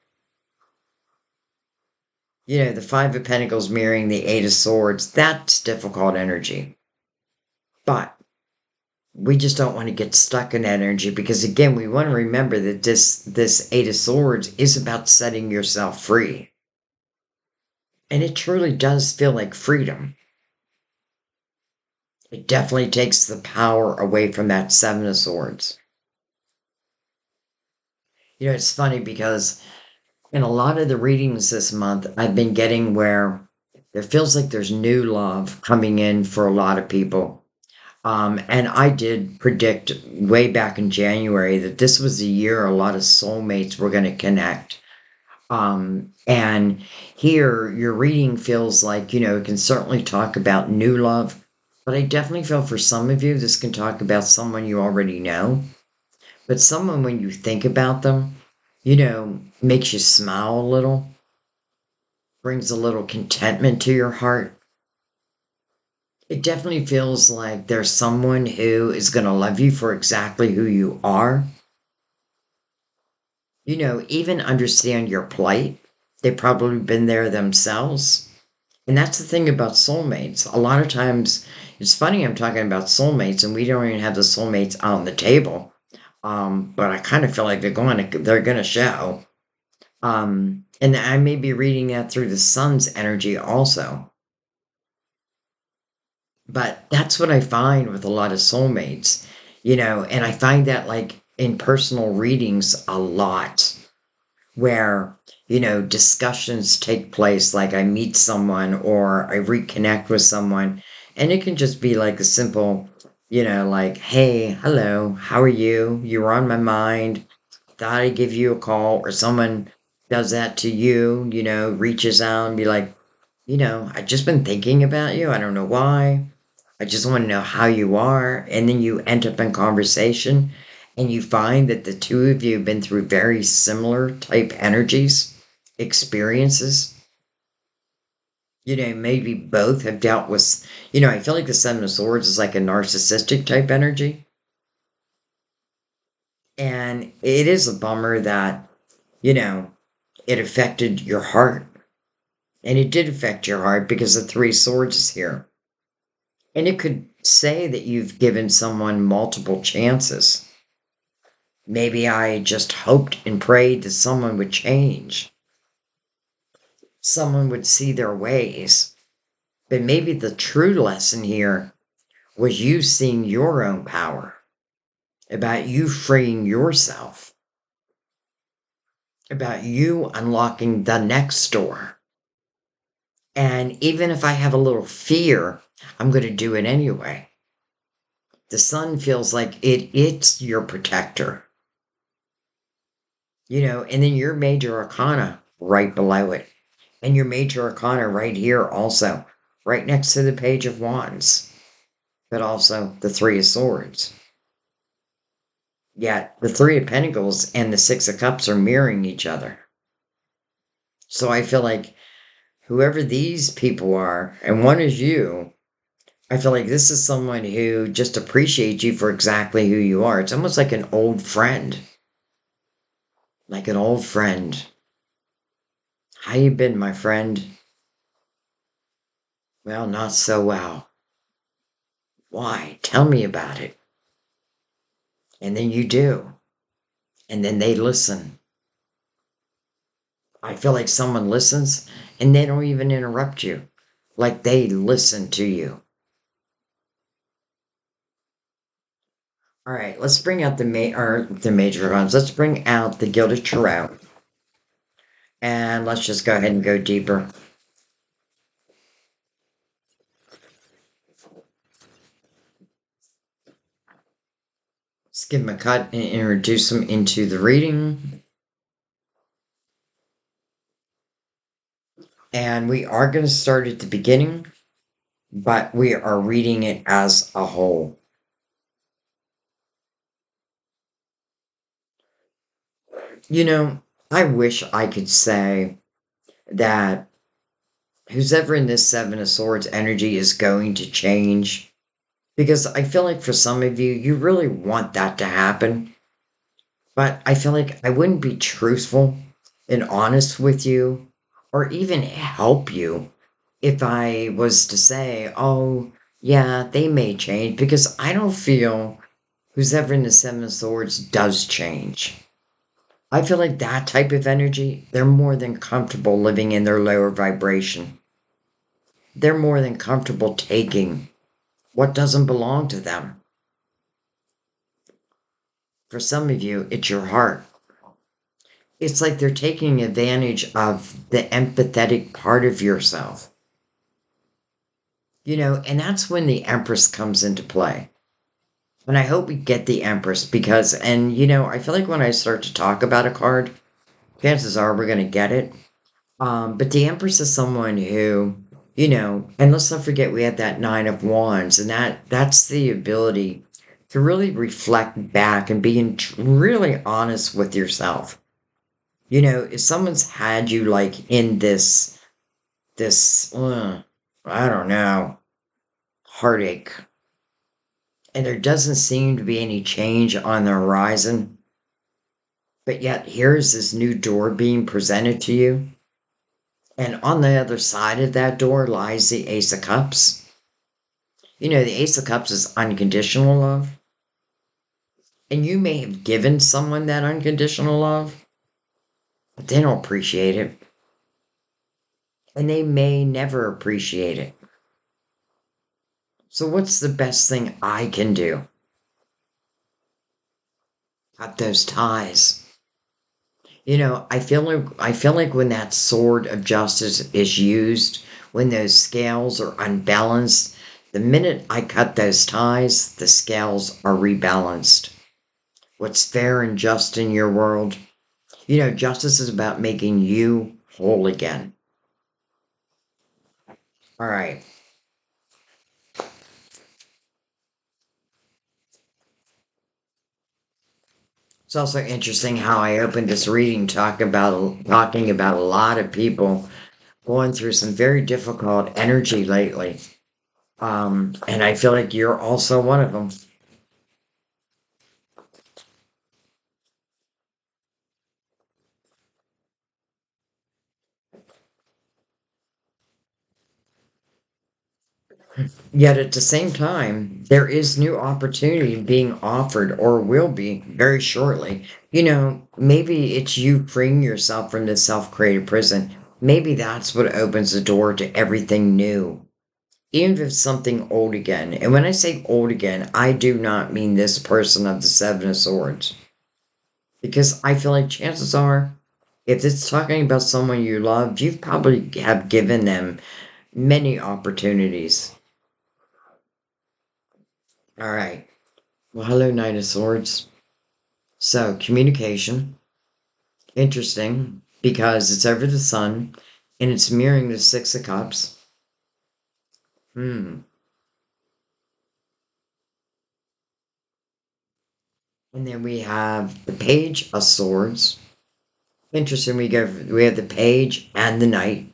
You know, the Five of Pentacles mirroring the Eight of Swords, that's difficult energy. But we just don't want to get stuck in that energy because, again, we want to remember that this, this Eight of Swords is about setting yourself free. And it truly does feel like freedom. It definitely takes the power away from that Seven of Swords. You know, it's funny because in a lot of the readings this month, I've been getting where it feels like there's new love coming in for a lot of people. Um, and I did predict way back in January that this was the year a lot of soulmates were going to connect. Um, and here your reading feels like, you know, it can certainly talk about new love, but I definitely feel for some of you, this can talk about someone you already know, but someone when you think about them, you know, makes you smile a little, brings a little contentment to your heart. It definitely feels like there's someone who is going to love you for exactly who you are. You know, even understand your plight. They've probably been there themselves. And that's the thing about soulmates. A lot of times, it's funny I'm talking about soulmates and we don't even have the soulmates on the table. Um, but I kind of feel like they're going to, they're going to show. Um, and I may be reading that through the sun's energy also. But that's what I find with a lot of soulmates, you know, and I find that like, in personal readings a lot where, you know, discussions take place, like I meet someone or I reconnect with someone and it can just be like a simple, you know, like, hey, hello, how are you? You were on my mind. Thought I'd give you a call, or someone does that to you, you know, reaches out and be like, you know, I've just been thinking about you. I don't know why. I just want to know how you are. And then you end up in conversation. And you find that the two of you have been through very similar type energies, experiences. You know, maybe both have dealt with, you know, I feel like the Seven of Swords is like a narcissistic type energy. And it is a bummer that, you know, it affected your heart. And it did affect your heart because the Three of Swords is here. And it could say that you've given someone multiple chances. Maybe I just hoped and prayed that someone would change. Someone would see their ways. But maybe the true lesson here was you seeing your own power. About you freeing yourself. About you unlocking the next door. And even if I have a little fear, I'm going to do it anyway. The sun feels like it, it's your protector. You know, and then your major arcana right below it and your major arcana right here also, right next to the Page of Wands, but also the Three of Swords. Yet the Three of Pentacles and the Six of Cups are mirroring each other. So I feel like whoever these people are, and one is you, I feel like this is someone who just appreciates you for exactly who you are. It's almost like an old friend. Like an old friend. How you been, my friend? Well, not so well. Why? Tell me about it. And then you do. And then they listen. I feel like someone listens and they don't even interrupt you. Like they listen to you. All right, let's bring out the, ma or the major ones. Let's bring out the Gilded Tarot. And let's just go ahead and go deeper. Let's give them a cut and introduce them into the reading. And we are going to start at the beginning, but we are reading it as a whole. You know, I wish I could say that who's ever in this Seven of Swords energy is going to change. Because I feel like for some of you, you really want that to happen. But I feel like I wouldn't be truthful and honest with you, or even help you, if I was to say, oh, yeah, they may change. Because I don't feel who's ever in the Seven of Swords does change. I feel like that type of energy, they're more than comfortable living in their lower vibration. They're more than comfortable taking what doesn't belong to them. For some of you, it's your heart. It's like they're taking advantage of the empathetic part of yourself. You know, and that's when the Empress comes into play. And I hope we get the Empress because, and you know, I feel like when I start to talk about a card, chances are we're going to get it. Um, but the Empress is someone who, you know, and let's not forget we had that Nine of Wands, and that that's the ability to really reflect back and being really honest with yourself. You know, if someone's had you like in this, this, uh, I don't know, heartache, and there doesn't seem to be any change on the horizon. But yet here's this new door being presented to you. And on the other side of that door lies the Ace of Cups. You know, the Ace of Cups is unconditional love. And you may have given someone that unconditional love, but they don't appreciate it. And they may never appreciate it. So what's the best thing I can do? Cut those ties. You know, I feel like I feel like when that sword of justice is used, when those scales are unbalanced, the minute I cut those ties, the scales are rebalanced. What's fair and just in your world? You know, justice is about making you whole again. All right. It's also interesting how I opened this reading talk about, talking about a lot of people going through some very difficult energy lately. Um, and I feel like you're also one of them. Yet at the same time, there is new opportunity being offered or will be very shortly. You know, maybe it's you freeing yourself from the self-created prison. Maybe that's what opens the door to everything new. Even if it's something old again. And when I say old again, I do not mean this person of the Seven of Swords. Because I feel like chances are, if it's talking about someone you love, you probably have given them many opportunities. All right. Well, hello, Knight of Swords. So, communication. Interesting, because it's over the sun, and it's mirroring the Six of Cups. Hmm. And then we have the Page of Swords. Interesting, we go we have the Page and the Knight.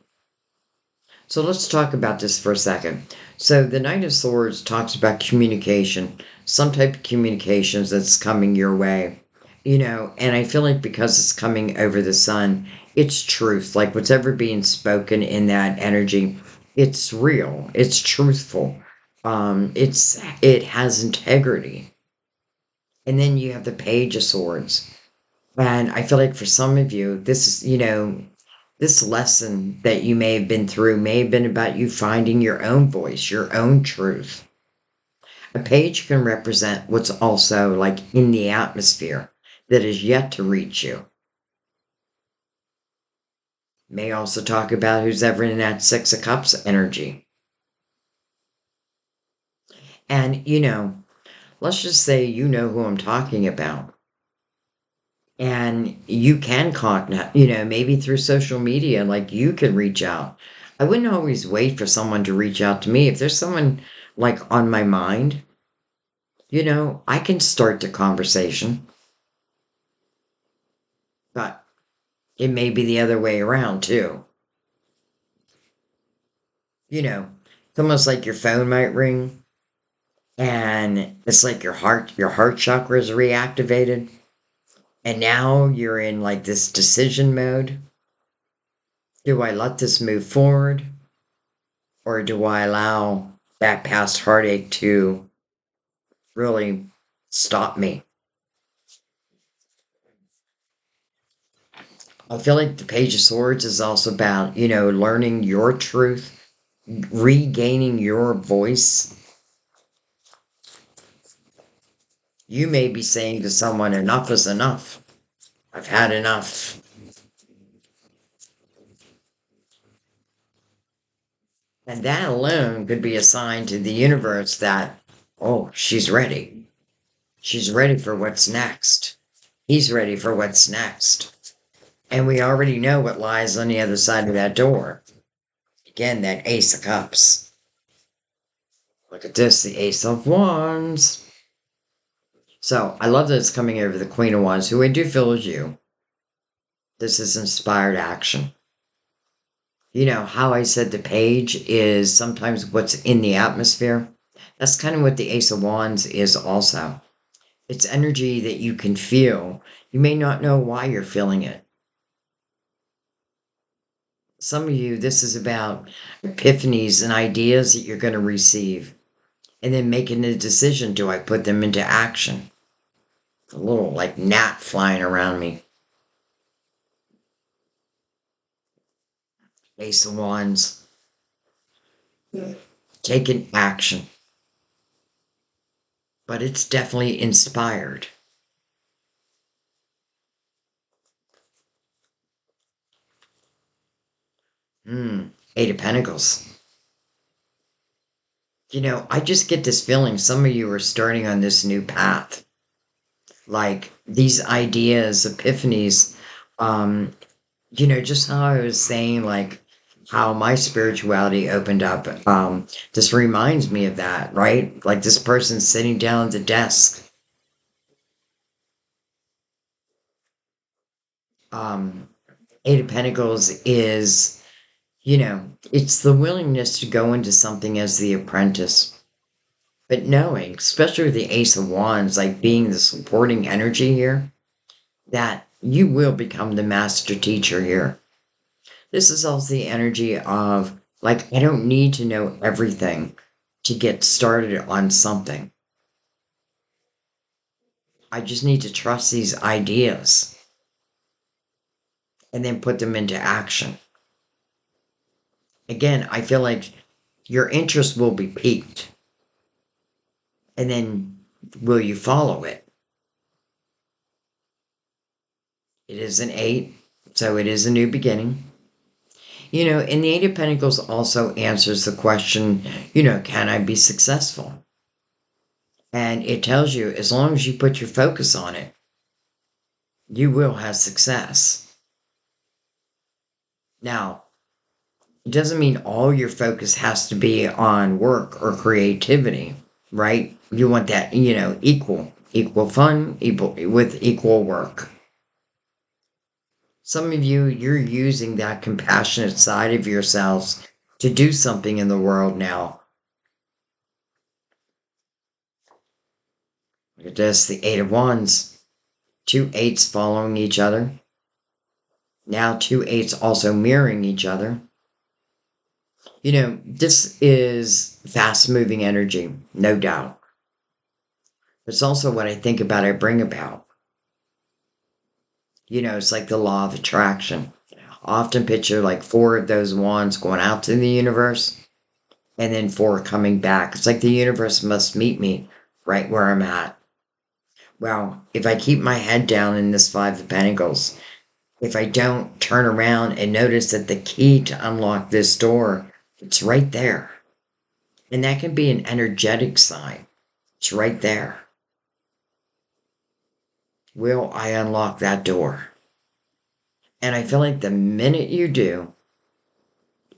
So let's talk about this for a second. So the Knight of Swords talks about communication, some type of communications that's coming your way. You know, and I feel like because it's coming over the sun, it's truth. Like whatever being spoken in that energy, it's real, it's truthful. Um, it's it has integrity. And then you have the Page of Swords. And I feel like for some of you, this is, you know, this lesson that you may have been through may have been about you finding your own voice, your own truth. A page can represent what's also like in the atmosphere that is yet to reach you. May also talk about who's ever in that Six of Cups energy. And, you know, let's just say you know who I'm talking about. And you can contact, you know, maybe through social media, like you can reach out. I wouldn't always wait for someone to reach out to me. If there's someone like on my mind, you know, I can start the conversation. But it may be the other way around too. You know, it's almost like your phone might ring and it's like your heart, your heart chakra is reactivated. And now you're in like this decision mode. Do I let this move forward? Or do I allow that past heartache to really stop me? I feel like the Page of Swords is also about, you know, learning your truth, regaining your voice. You may be saying to someone, enough is enough. I've had enough. And that alone could be a sign to the universe that, oh, she's ready. She's ready for what's next. He's ready for what's next. And we already know what lies on the other side of that door. Again, that Ace of Cups. Look at this, the Ace of Wands. So, I love that it's coming over the Queen of Wands, who I do feel is you. This is inspired action. You know, how I said the page is sometimes what's in the atmosphere. That's kind of what the Ace of Wands is also. It's energy that you can feel. You may not know why you're feeling it. Some of you, this is about epiphanies and ideas that you're going to receive. And then making a decision, do I put them into action? A little like gnat flying around me. Ace of Wands. Yeah. Taking action. But it's definitely inspired. Hmm. Eight of Pentacles. You know, I just get this feeling some of you are starting on this new path. Like, these ideas, epiphanies, um, you know, just how I was saying, like, how my spirituality opened up. Um, this reminds me of that, right? Like, this person sitting down at the desk. Um, Eight of Pentacles is... You know, it's the willingness to go into something as the apprentice. But knowing, especially with the Ace of Wands, like being the supporting energy here, that you will become the master teacher here. This is also the energy of, like, I don't need to know everything to get started on something. I just need to trust these ideas and then put them into action. Again, I feel like your interest will be piqued. And then will you follow it? It is an eight, so it is a new beginning. You know, and the Eight of Pentacles also answers the question, you know, can I be successful? And it tells you, as long as you put your focus on it, you will have success. Now, it doesn't mean all your focus has to be on work or creativity, right? You want that, you know, equal, equal fun, equal with equal work. Some of you, you're using that compassionate side of yourselves to do something in the world now. Look at this, the Eight of Wands. Two eights following each other. Now two eights also mirroring each other. You know, this is fast-moving energy, no doubt. It's also what I think about, I bring about. You know, it's like the law of attraction. I often picture like four of those wands going out to the universe and then four coming back. It's like the universe must meet me right where I'm at. Well, if I keep my head down in this Five of Pentacles, if I don't turn around and notice that the key to unlock this door, it's right there. And that can be an energetic sign. It's right there. Will I unlock that door? And I feel like the minute you do,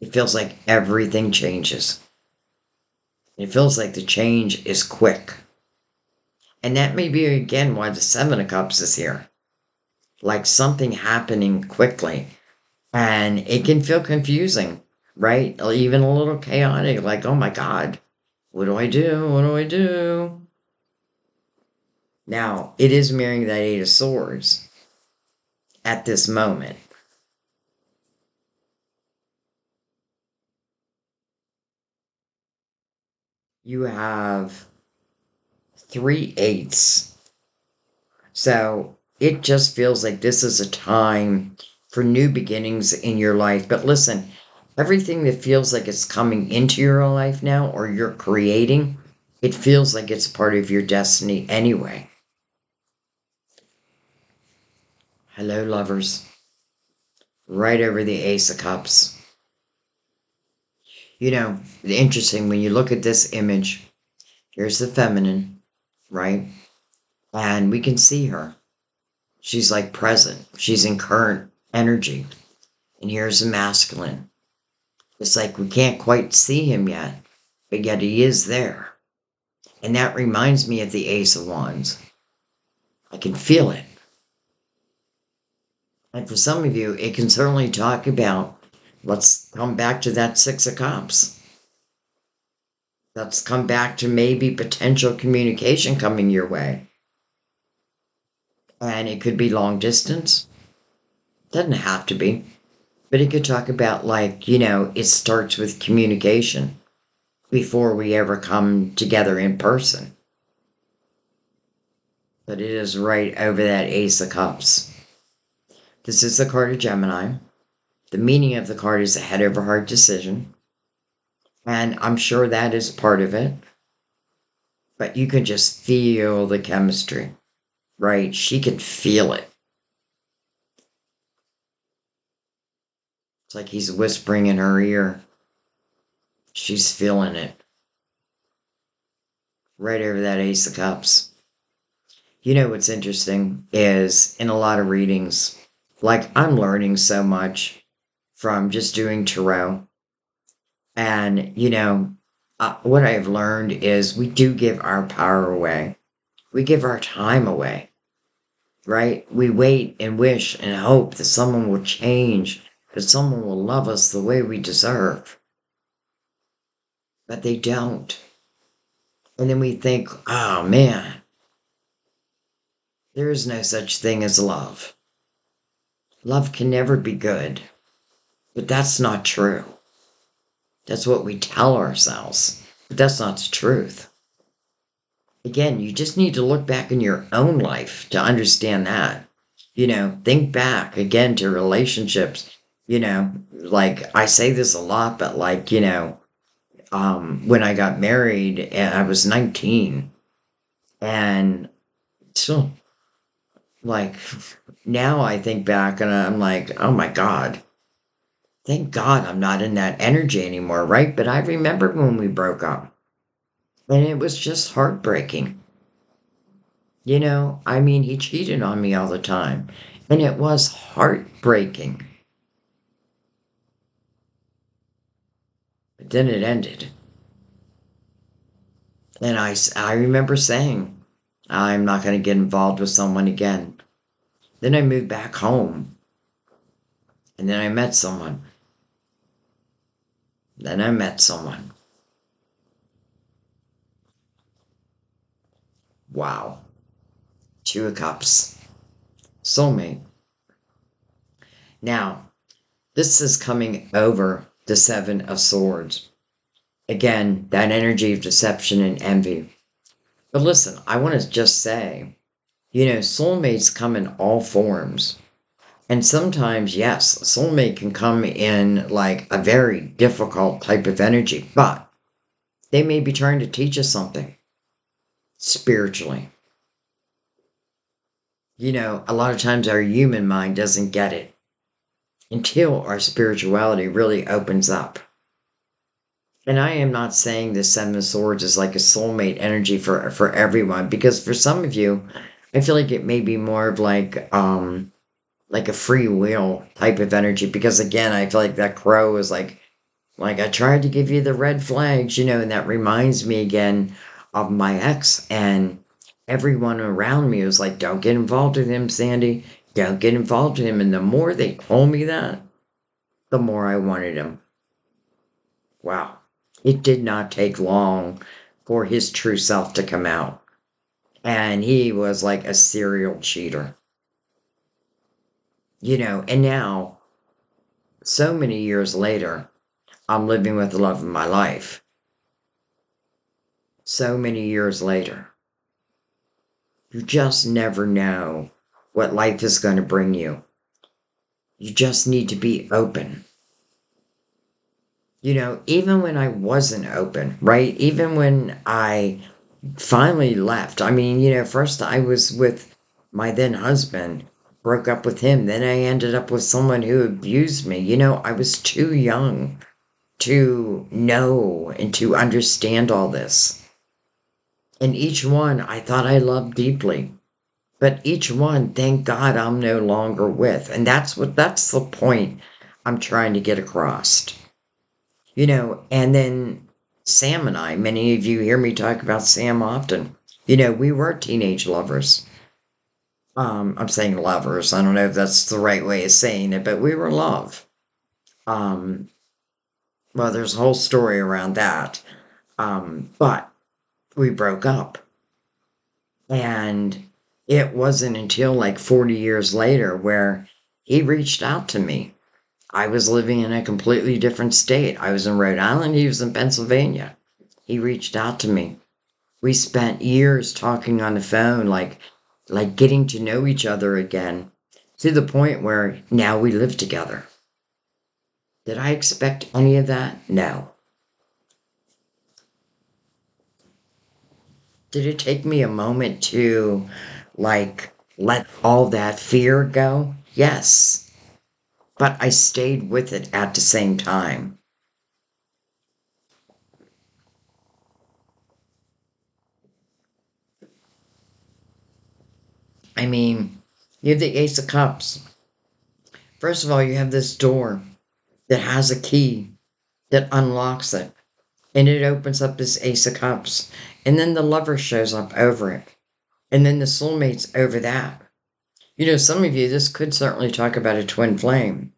it feels like everything changes. It feels like the change is quick. And that may be, again, why the Seven of Cups is here. Like something happening quickly. And it can feel confusing, right? Even a little chaotic, like, oh my God, what do I do? What do I do? Now, it is mirroring that Eight of Swords at this moment. You have three eights. So it just feels like this is a time for new beginnings in your life. But listen, everything that feels like it's coming into your life now or you're creating, it feels like it's part of your destiny anyway. Hello, lovers. Right over the Ace of Cups. You know, interesting, when you look at this image, here's the feminine, right? And we can see her. She's like present. She's in current energy. And here's the masculine. It's like we can't quite see him yet, but yet he is there. And that reminds me of the Ace of Wands. I can feel it. And for some of you, it can certainly talk about, let's come back to that Six of Cups. Let's come back to maybe potential communication coming your way. And it could be long distance. Doesn't have to be. But it could talk about, like, you know, it starts with communication before we ever come together in person. But it is right over that Ace of Cups. This is the card of Gemini. The meaning of the card is a head over heart decision. And I'm sure that is part of it. But you can just feel the chemistry, right? She can feel it. It's like he's whispering in her ear. She's feeling it. Right over that Ace of Cups. You know what's interesting is in a lot of readings, like, I'm learning so much from just doing tarot. And, you know, uh, what I've learned is we do give our power away. We give our time away, right? We wait and wish and hope that someone will change, that someone will love us the way we deserve. But they don't. And then we think, oh, man, there is no such thing as love. Love can never be good, but that's not true. That's what we tell ourselves, but that's not the truth. Again, you just need to look back in your own life to understand that. You know, think back again to relationships. You know, like I say this a lot, but like, you know, um, when I got married, I was nineteen, and so, like, now I think back and I'm like, oh my God, thank God I'm not in that energy anymore, right? But I remember when we broke up and it was just heartbreaking. You know, I mean, he cheated on me all the time and it was heartbreaking. But then it ended. And I, I remember saying, I'm not going to get involved with someone again. Then I moved back home. And then I met someone. Then I met someone. Wow. Two of Cups. Soulmate. Now, this is coming over the Seven of Swords. Again, that energy of deception and envy. But listen, I want to just say, you know, soulmates come in all forms. And sometimes, yes, a soulmate can come in like a very difficult type of energy, but they may be trying to teach us something spiritually. You know, a lot of times our human mind doesn't get it until our spirituality really opens up. And I am not saying the Seven of Swords is like a soulmate energy for, for everyone, because for some of you, I feel like it may be more of like, um, like a free will type of energy, because again, I feel like that crow is like, like I tried to give you the red flags, you know, and that reminds me again of my ex, and everyone around me was like, don't get involved with him, Sandy, don't get involved with him. And the more they told me that, the more I wanted him. Wow. It did not take long for his true self to come out. And he was like a serial cheater. You know, and now, so many years later, I'm living with the love of my life. So many years later. You just never know what life is going to bring you. You just need to be open. You know, even when I wasn't open, right? Even when I finally left. I mean, you know, first I was with my then husband. Broke up with him. Then I ended up with someone who abused me. You know, I was too young to know and to understand all this. And each one I thought I loved deeply. But each one, thank God, I'm no longer with. And that's what, that's the point I'm trying to get across. You know, and then Sam and I, many of you hear me talk about Sam often. You know, we were teenage lovers. Um, I'm saying lovers. I don't know if that's the right way of saying it, but we were in love. Um, well, there's a whole story around that. Um, but we broke up. And it wasn't until like forty years later where he reached out to me. I was living in a completely different state. I was in Rhode Island. He was in Pennsylvania. He reached out to me. We spent years talking on the phone, like, like getting to know each other again, to the point where now we live together. Did I expect any of that? No. Did it take me a moment to, like, let all that fear go? Yes. But I stayed with it at the same time. I mean, you have the Ace of Cups. First of all, you have this door that has a key that unlocks it. And it opens up this Ace of Cups. And then the Lover shows up over it. And then the Soulmate's over that. You know, some of you, this could certainly talk about a twin flame.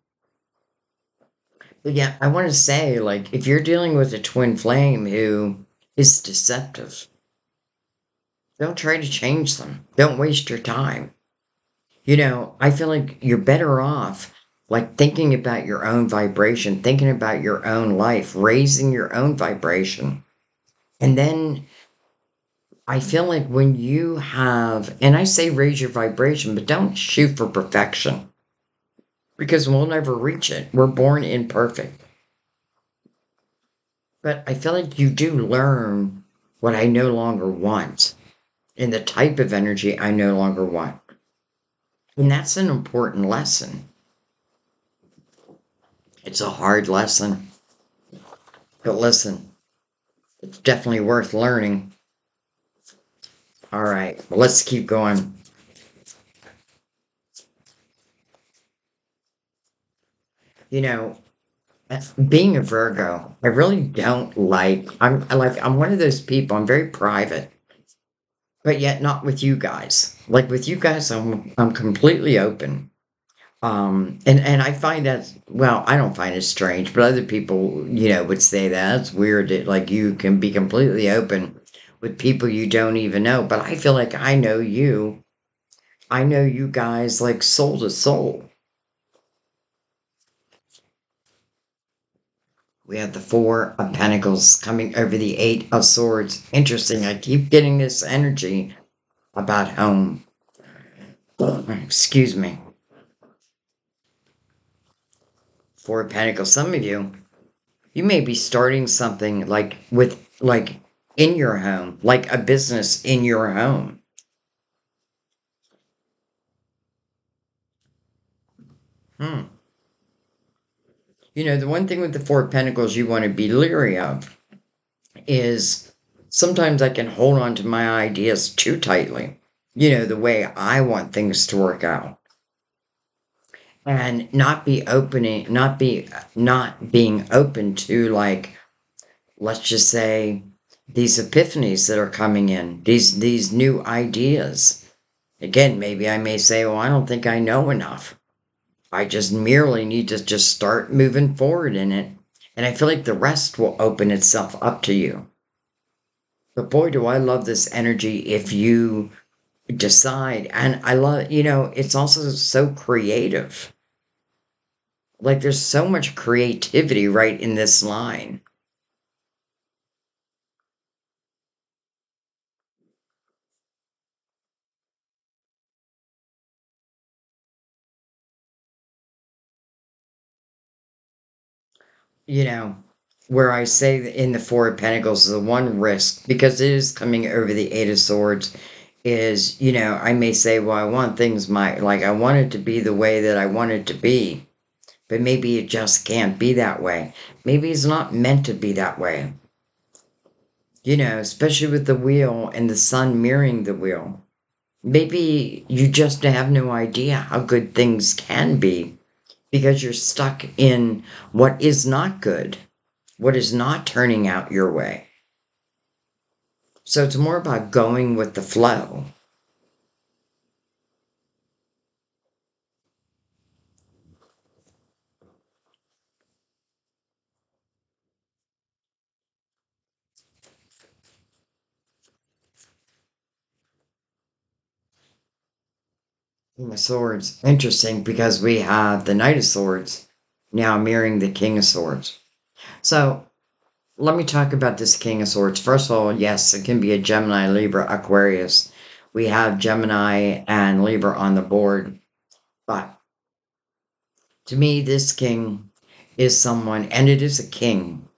But yeah, I want to say, like, if you're dealing with a twin flame who is deceptive, don't try to change them. Don't waste your time. You know, I feel like you're better off, like, thinking about your own vibration, thinking about your own life, raising your own vibration. And then I feel like when you have, and I say raise your vibration, but don't shoot for perfection, because we'll never reach it. We're born imperfect. But I feel like you do learn what I no longer want. And the type of energy I no longer want. And that's an important lesson. It's a hard lesson. But listen, it's definitely worth learning. All right, well, let's keep going. You know, being a Virgo, I really don't like, I'm I like, I'm one of those people, I'm very private, but yet not with you guys. Like with you guys, I'm, I'm completely open. Um, and, and I find that, well, I don't find it strange, but other people, you know, would say that. That's weird that, like, you can be completely open with people you don't even know. But I feel like I know you. I know you guys, like, soul to soul. We have the Four of Pentacles coming over the Eight of Swords. Interesting. I keep getting this energy about home. Excuse me. Four of Pentacles. Some of you, you may be starting something like with, like in your home, like a business in your home. Hmm. You know, the one thing with the Four of Pentacles you want to be leery of is sometimes I can hold on to my ideas too tightly. You know, the way I want things to work out. And not be opening, not be, not being open to, like, let's just say, these epiphanies that are coming in. These, these new ideas. Again, maybe I may say, well, I don't think I know enough. I just merely need to just start moving forward in it. And I feel like the rest will open itself up to you. But boy, do I love this energy if you decide. And I love, you know, it's also so creative. Like, there's so much creativity right in this line. You know, where I say that in the Four of Pentacles, the one risk, because it is coming over the Eight of Swords, is, you know, I may say, well, I want things my, like, I want it to be the way that I want it to be, but maybe it just can't be that way. Maybe it's not meant to be that way. You know, especially with the wheel and the sun mirroring the wheel. Maybe you just have no idea how good things can be. Because you're stuck in what is not good, what is not turning out your way. So it's more about going with the flow. King of Swords. Interesting, because we have the Knight of Swords now mirroring the King of Swords. So let me talk about this King of Swords. First of all, yes, it can be a Gemini, Libra, Aquarius. We have Gemini and Libra on the board. But to me, this king is someone, and it is a king.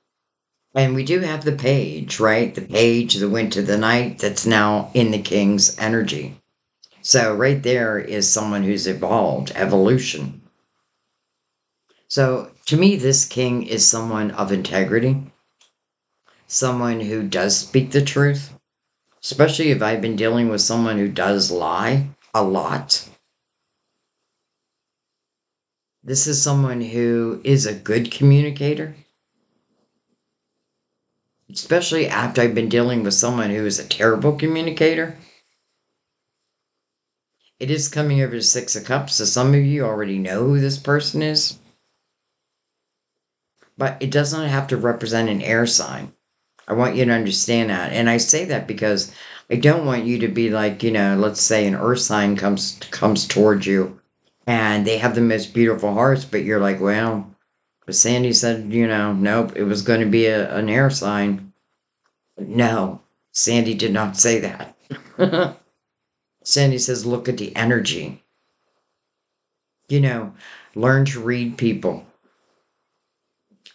And we do have the page, right? The page that went to the knight that's now in the king's energy. So right there is someone who's evolved, evolution. So to me, this king is someone of integrity, someone who does speak the truth, especially if I've been dealing with someone who does lie a lot. This is someone who is a good communicator, especially after I've been dealing with someone who is a terrible communicator. It is coming over to Six of Cups, so some of you already know who this person is. But it does not have to represent an air sign. I want you to understand that. And I say that because I don't want you to be like, you know, let's say an earth sign comes comes towards you and they have the most beautiful hearts, but you're like, well, but Sandy said, you know, nope, it was going to be a, an air sign. No, Sandy did not say that. Sandy says, look at the energy. You know, learn to read people.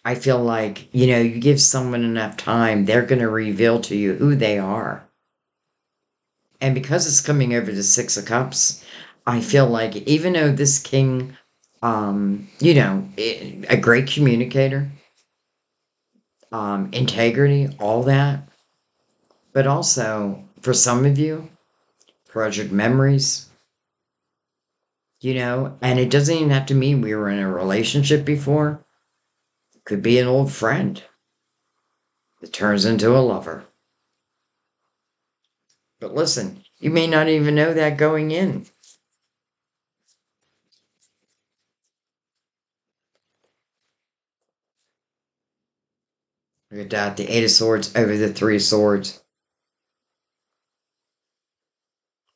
I feel like, you know, you give someone enough time, they're going to reveal to you who they are. And because it's coming over to Six of Cups, I feel like even though this king, um, you know, a great communicator, um, integrity, all that, but also for some of you, treasured memories, you know, and it doesn't even have to mean we were in a relationship before. It could be an old friend that turns into a lover. But listen, you may not even know that going in. Look at that, the Eight of Swords over the Three of Swords.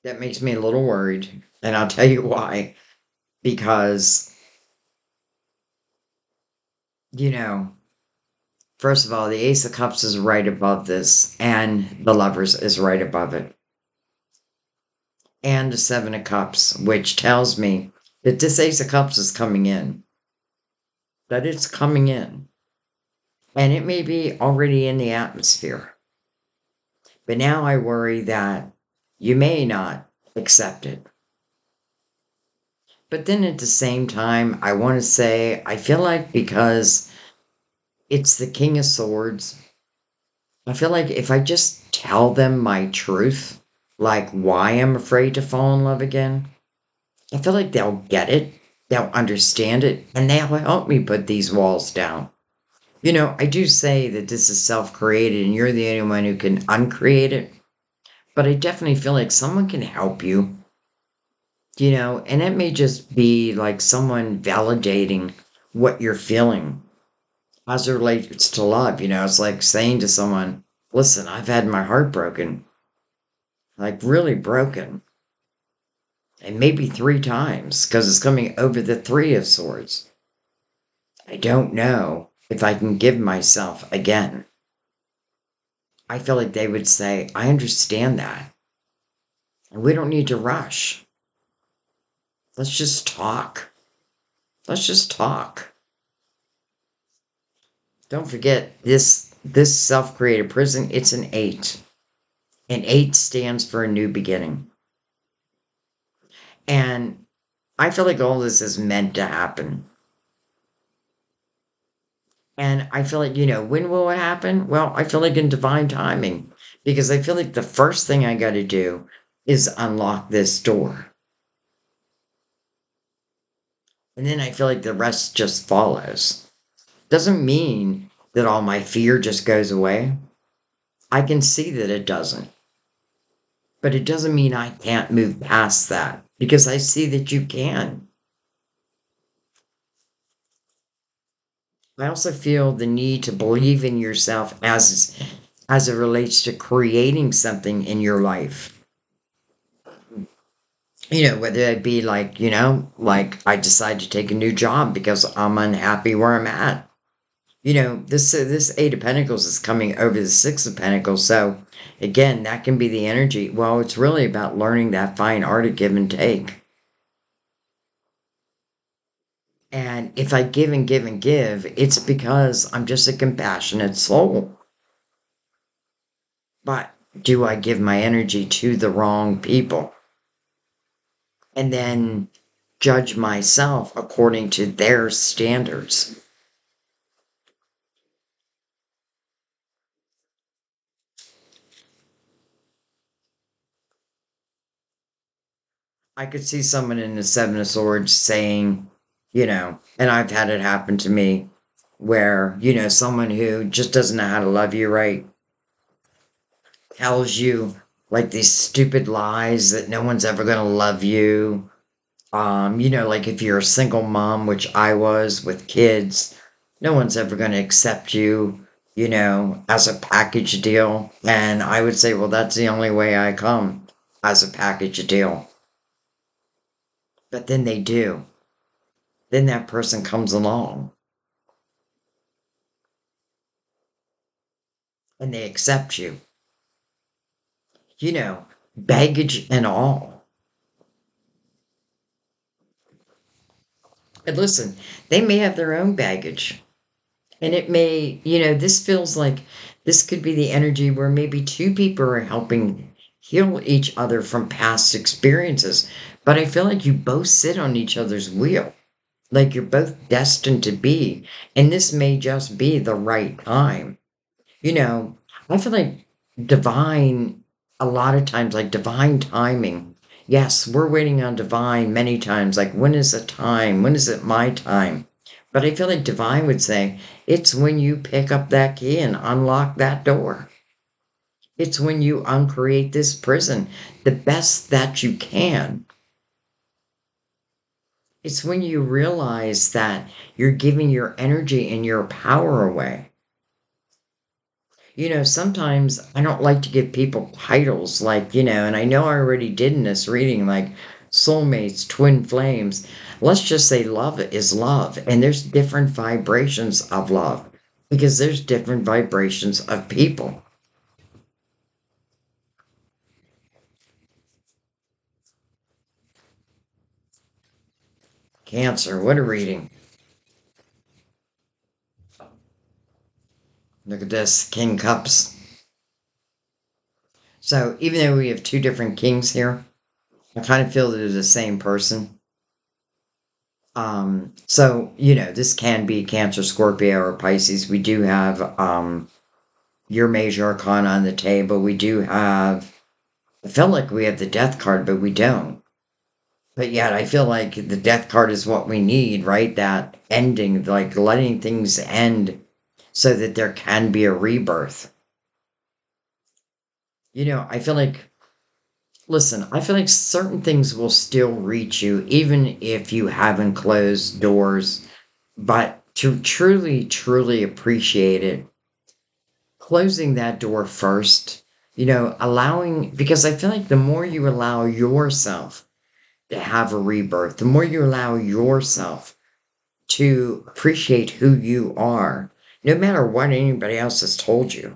That makes me a little worried, and I'll tell you why. Because, you know, first of all, the Ace of Cups is right above this, and the Lovers is right above it. And the Seven of Cups, which tells me that this Ace of Cups is coming in. That it's coming in. And it may be already in the atmosphere. But now I worry that you may not accept it. But then at the same time, I want to say, I feel like because it's the King of Swords, I feel like if I just tell them my truth, like why I'm afraid to fall in love again, I feel like they'll get it, they'll understand it, and they'll help me put these walls down. You know, I do say that this is self-created and you're the only one who can uncreate it. But I definitely feel like someone can help you. You know, and it may just be like someone validating what you're feeling as it relates to love. You know, it's like saying to someone, listen, I've had my heart broken. Like really broken. And maybe three times because it's coming over the Three of Swords. I don't know. If I can give myself again, I feel like they would say, I understand that. And we don't need to rush. Let's just talk. Let's just talk. Don't forget, this, this self-created prison, it's an eight. An eight stands for a new beginning. And I feel like all this is meant to happen. And I feel like, you know, when will it happen? Well, I feel like in divine timing. Because I feel like the first thing I got to do is unlock this door. And then I feel like the rest just follows. Doesn't mean that all my fear just goes away. I can see that it doesn't. But it doesn't mean I can't move past that. Because I see that you can. I also feel the need to believe in yourself as, as it relates to creating something in your life. You know, whether it be like, you know, like I decide to take a new job because I'm unhappy where I'm at. You know, this, uh, this Eight of Pentacles is coming over the Six of Pentacles. So, again, that can be the energy. Well, it's really about learning that fine art of give and take. And if I give and give and give, it's because I'm just a compassionate soul. But do I give my energy to the wrong people? And then judge myself according to their standards. I could see someone in the Seven of Swords saying, you know, and I've had it happen to me where, you know, someone who just doesn't know how to love you right tells you like these stupid lies that no one's ever going to love you. Um, you know, like if you're a single mom, which I was with kids, no one's ever going to accept you, you know, as a package deal. And I would say, well, that's the only way I come, as a package deal. But then they do. Then that person comes along. And they accept you. You know, baggage and all. And listen, they may have their own baggage. And it may, you know, this feels like this could be the energy where maybe two people are helping heal each other from past experiences. But I feel like you both sit on each other's wheel. Like you're both destined to be. And this may just be the right time. You know, I feel like divine, a lot of times, like divine timing. Yes, we're waiting on divine many times. Like, when is the time? When is it my time? But I feel like Divine would say, it's when you pick up that key and unlock that door. It's when you uncreate this prison the best that you can. It's when you realize that you're giving your energy and your power away. You know, sometimes I don't like to give people titles like, you know, and I know I already did in this reading, like soulmates, twin flames. Let's just say love is love. And there's different vibrations of love because there's different vibrations of people. Cancer, what a reading. Look at this, King Cups. So even though we have two different kings here, I kind of feel that they're the same person. Um, so, you know, this can be Cancer, Scorpio, or Pisces. We do have um, your major arcana on the table. We do have, I feel like we have the death card, but we don't. But yet I feel like the death card is what we need, right? That ending, like letting things end, so that there can be a rebirth. You know, I feel like, listen, I feel like certain things will still reach you, even if you haven't closed doors. But to truly, truly appreciate it, closing that door first, you know, allowing, because I feel like the more you allow yourself to have a rebirth, the more you allow yourself to appreciate who you are, no matter what anybody else has told you,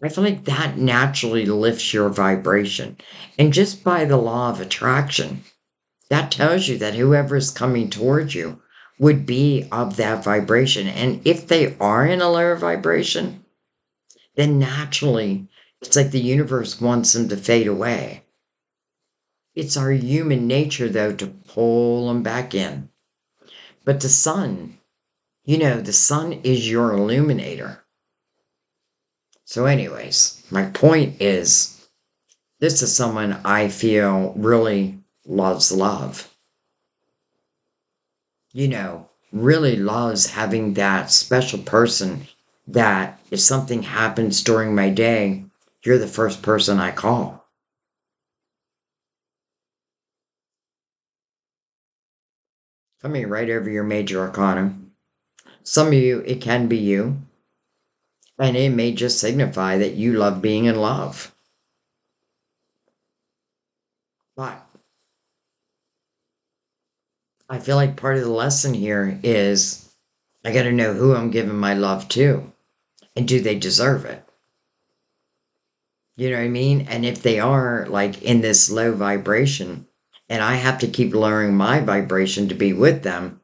I feel like that naturally lifts your vibration. And just by the law of attraction, that tells you that whoever is coming towards you would be of that vibration. And if they are in a lower vibration, then naturally, it's like the universe wants them to fade away. It's our human nature, though, to pull them back in. But the sun, you know, the sun is your illuminator. So anyways, my point is, this is someone I feel really loves love. You know, really loves having that special person that if something happens during my day, you're the first person I call. Coming right over your major arcana. Some of you, it can be you, and it may just signify that you love being in love. But I feel like part of the lesson here is I got to know who I'm giving my love to, and do they deserve it? You know what I mean? And if they are, like, in this low vibration, and I have to keep lowering my vibration to be with them,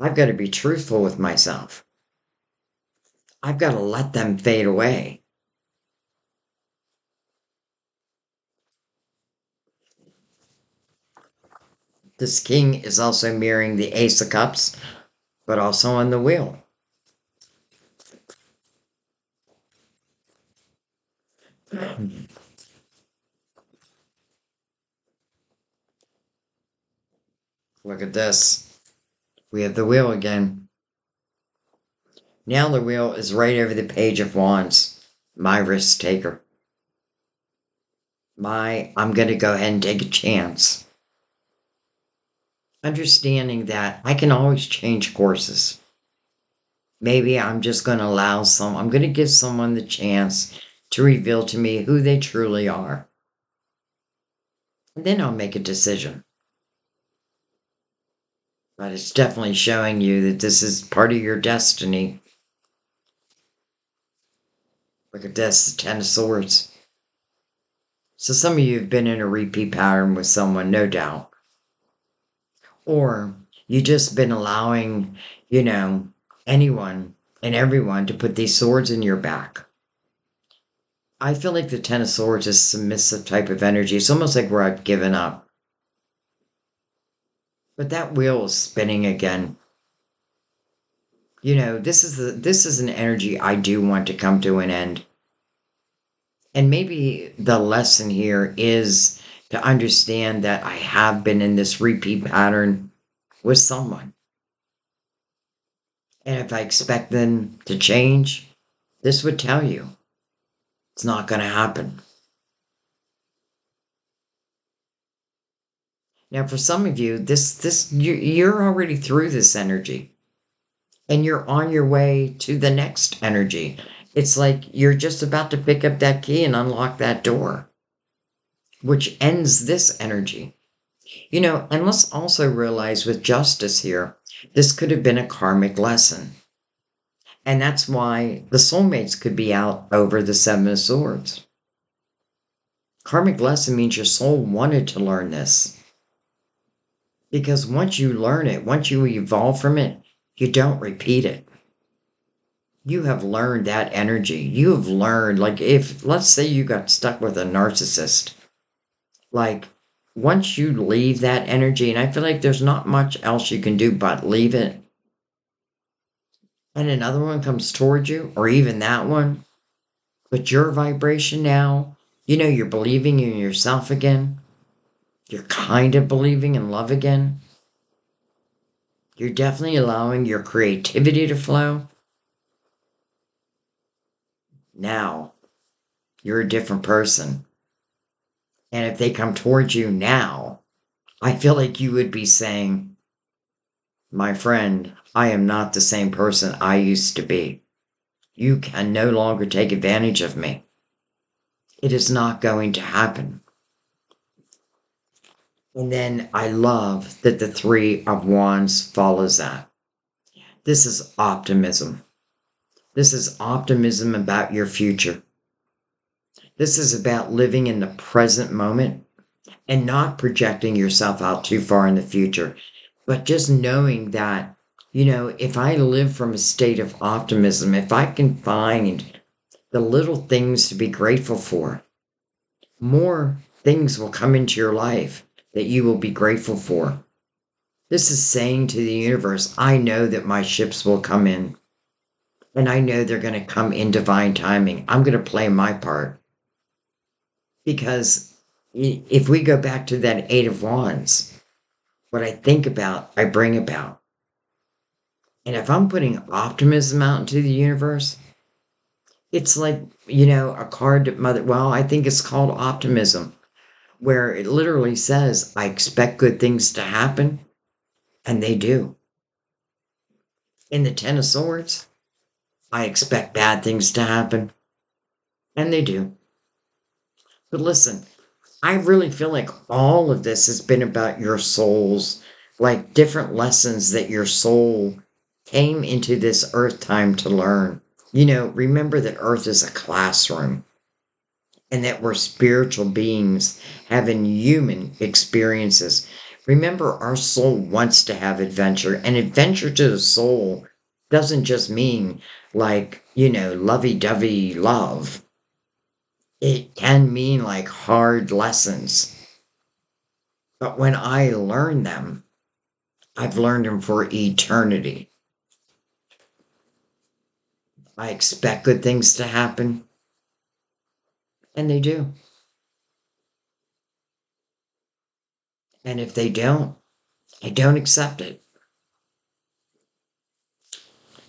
I've got to be truthful with myself. I've got to let them fade away. This king is also mirroring the Ace of Cups, but also on the wheel. Look at this. We have the wheel again. Now the wheel is right over the Page of Wands. My risk taker. My, I'm going to go ahead and take a chance. Understanding that I can always change courses. Maybe I'm just going to allow some, I'm going to give someone the chance to reveal to me who they truly are. And then I'll make a decision. But it's definitely showing you that this is part of your destiny. Look at this, the Ten of Swords. So some of you have been in a repeat pattern with someone, no doubt. Or you've just been allowing, you know, anyone and everyone to put these swords in your back. I feel like the Ten of Swords is submissive type of energy. It's almost like where I've given up. But that wheel is spinning again. You know, this is the, this is an energy I do want to come to an end. And maybe the lesson here is to understand that I have been in this repeat pattern with someone. And if I expect them to change, this would tell you it's not going to happen. Now, for some of you, this this you're already through this energy and you're on your way to the next energy. It's like you're just about to pick up that key and unlock that door, which ends this energy. You know, and let's also realize with justice here, this could have been a karmic lesson. And that's why the soulmates could be out over the Seven of Swords. Karmic lesson means your soul wanted to learn this. Because once you learn it, once you evolve from it, you don't repeat it. You have learned that energy. You have learned, like if, let's say you got stuck with a narcissist. Like, once you leave that energy, and I feel like there's not much else you can do but leave it. And another one comes towards you, or even that one. But your vibration now, you know, you're believing in yourself again. You're kind of believing in love again. You're definitely allowing your creativity to flow. Now, you're a different person. And if they come towards you now, I feel like you would be saying, my friend, I am not the same person I used to be. You can no longer take advantage of me. It is not going to happen. And then I love that the Three of Wands follows that. This is optimism. This is optimism about your future. This is about living in the present moment and not projecting yourself out too far in the future. But just knowing that, you know, if I live from a state of optimism, if I can find the little things to be grateful for, more things will come into your life that you will be grateful for. This is saying to the universe, I know that my ships will come in, and I know they're going to come in divine timing. I'm going to play my part. Because if we go back to that Eight of Wands, what I think about, I bring about. And if I'm putting optimism out into the universe, it's like, you know, a card that mother, well, I think it's called optimism, where it literally says, I expect good things to happen, and they do. In the Ten of Swords, I expect bad things to happen, and they do. But listen, I really feel like all of this has been about your souls, like different lessons that your soul came into this earth time to learn. You know, remember that earth is a classroom. And that we're spiritual beings having human experiences. Remember, our soul wants to have adventure. And adventure to the soul doesn't just mean like, you know, lovey-dovey love. It can mean like hard lessons. But when I learn them, I've learned them for eternity. I expect good things to happen. And they do. And if they don't, I don't accept it.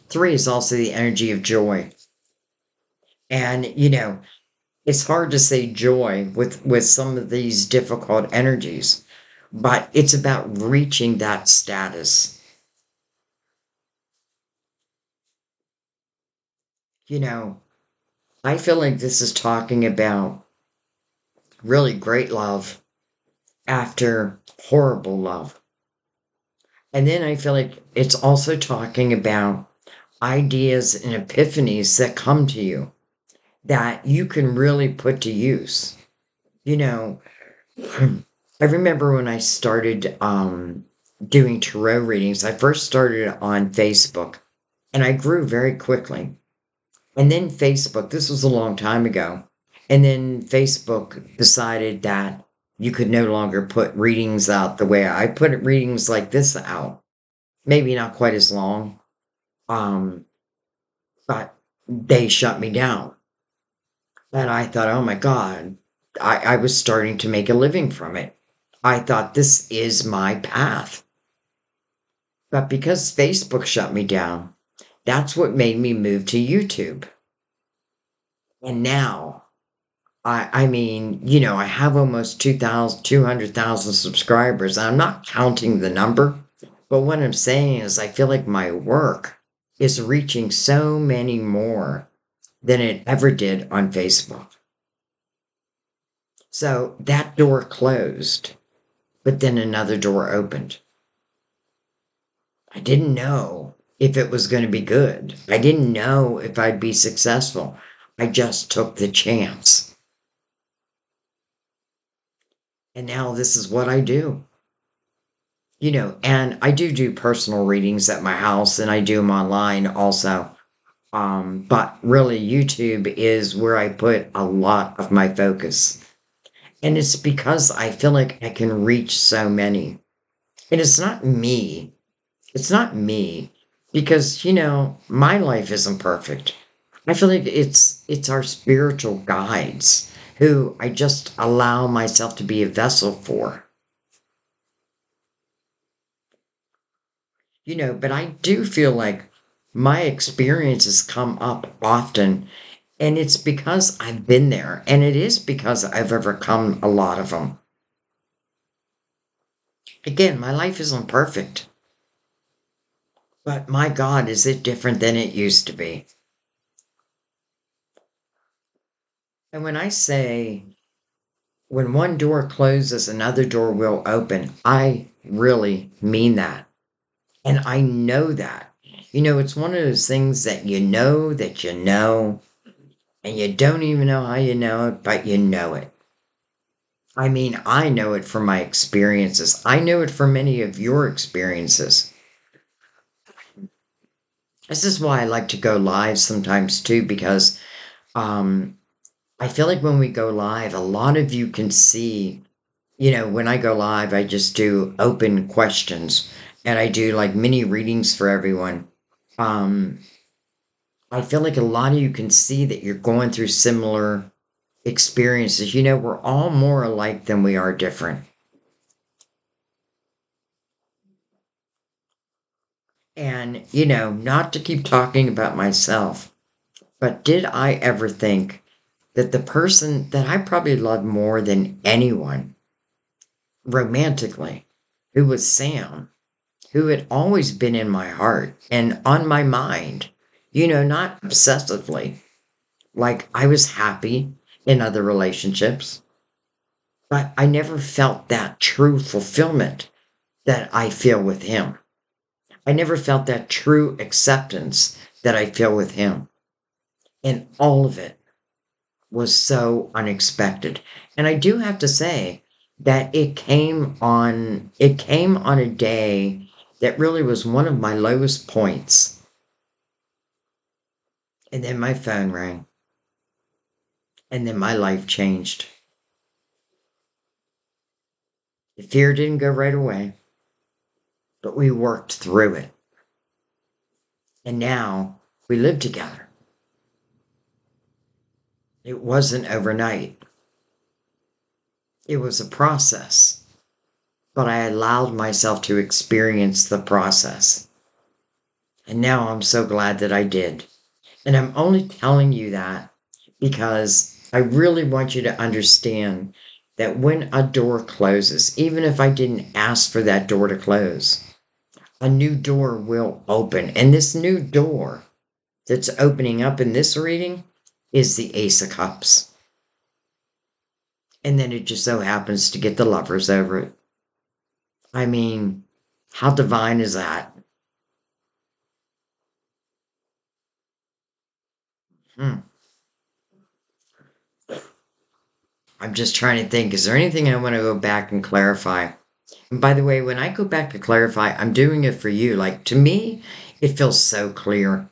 Three is also the energy of joy. And, you know, it's hard to say joy with, with some of these difficult energies, but it's about reaching that status. You know, I feel like this is talking about really great love after horrible love. And then I feel like it's also talking about ideas and epiphanies that come to you that you can really put to use. You know, I remember when I started um, doing tarot readings, I first started on Facebook and I grew very quickly. And then Facebook, this was a long time ago, and then Facebook decided that you could no longer put readings out the way I put readings like this out. Maybe not quite as long, um, but they shut me down. And I thought, oh my God, I, I was starting to make a living from it. I thought this is my path. But because Facebook shut me down, That's what made me move to YouTube. And now, I, I mean, you know, I have almost two hundred thousand subscribers. I'm not counting the number, but what I'm saying is I feel like my work is reaching so many more than it ever did on Facebook. So that door closed, but then another door opened. I didn't know if it was going to be good. I didn't know if I'd be successful. I just took the chance. And now this is what I do. You know, and I do do personal readings at my house, and I do them online also. Um, but really, YouTube is where I put a lot of my focus. And it's because I feel like I can reach so many. And it's not me. It's not me. Because, you know, my life isn't perfect. I feel like it's it's our spiritual guides who I just allow myself to be a vessel for. You know, but I do feel like my experiences come up often, and it's because I've been there, and it is because I've overcome a lot of them. Again, my life isn't perfect, but my God, is it different than it used to be? And when I say, when one door closes, another door will open, I really mean that. And I know that. You know, it's one of those things that you know that you know, and you don't even know how you know it, but you know it. I mean, I know it from my experiences. I know it from many of your experiences. This is why I like to go live sometimes too, because um, I feel like when we go live, a lot of you can see, you know, when I go live, I just do open questions. And I do like mini readings for everyone. Um, I feel like a lot of you can see that you're going through similar experiences. You know, we're all more alike than we are different. And, you know, not to keep talking about myself, but did I ever think that the person that I probably loved more than anyone romantically, who was Sam, who had always been in my heart and on my mind, you know, not obsessively. Like, I was happy in other relationships, but I never felt that true fulfillment that I feel with him. I never felt that true acceptance that I feel with him. And all of it was so unexpected. And I do have to say that it came on, it came on a day that really was one of my lowest points. And then my phone rang. And then my life changed. The fear didn't go right away, but we worked through it. And now we live together. It wasn't overnight. It was a process. But I allowed myself to experience the process. And now I'm so glad that I did. And I'm only telling you that because I really want you to understand that when a door closes, even if I didn't ask for that door to close, a new door will open. And this new door that's opening up in this reading is the Ace of Cups. And then it just so happens to get the Lovers over it. I mean, how divine is that? Hmm. I'm just trying to think, is there anything I want to go back and clarify? And by the way, when I go back to clarify, I'm doing it for you. Like, to me, it feels so clear.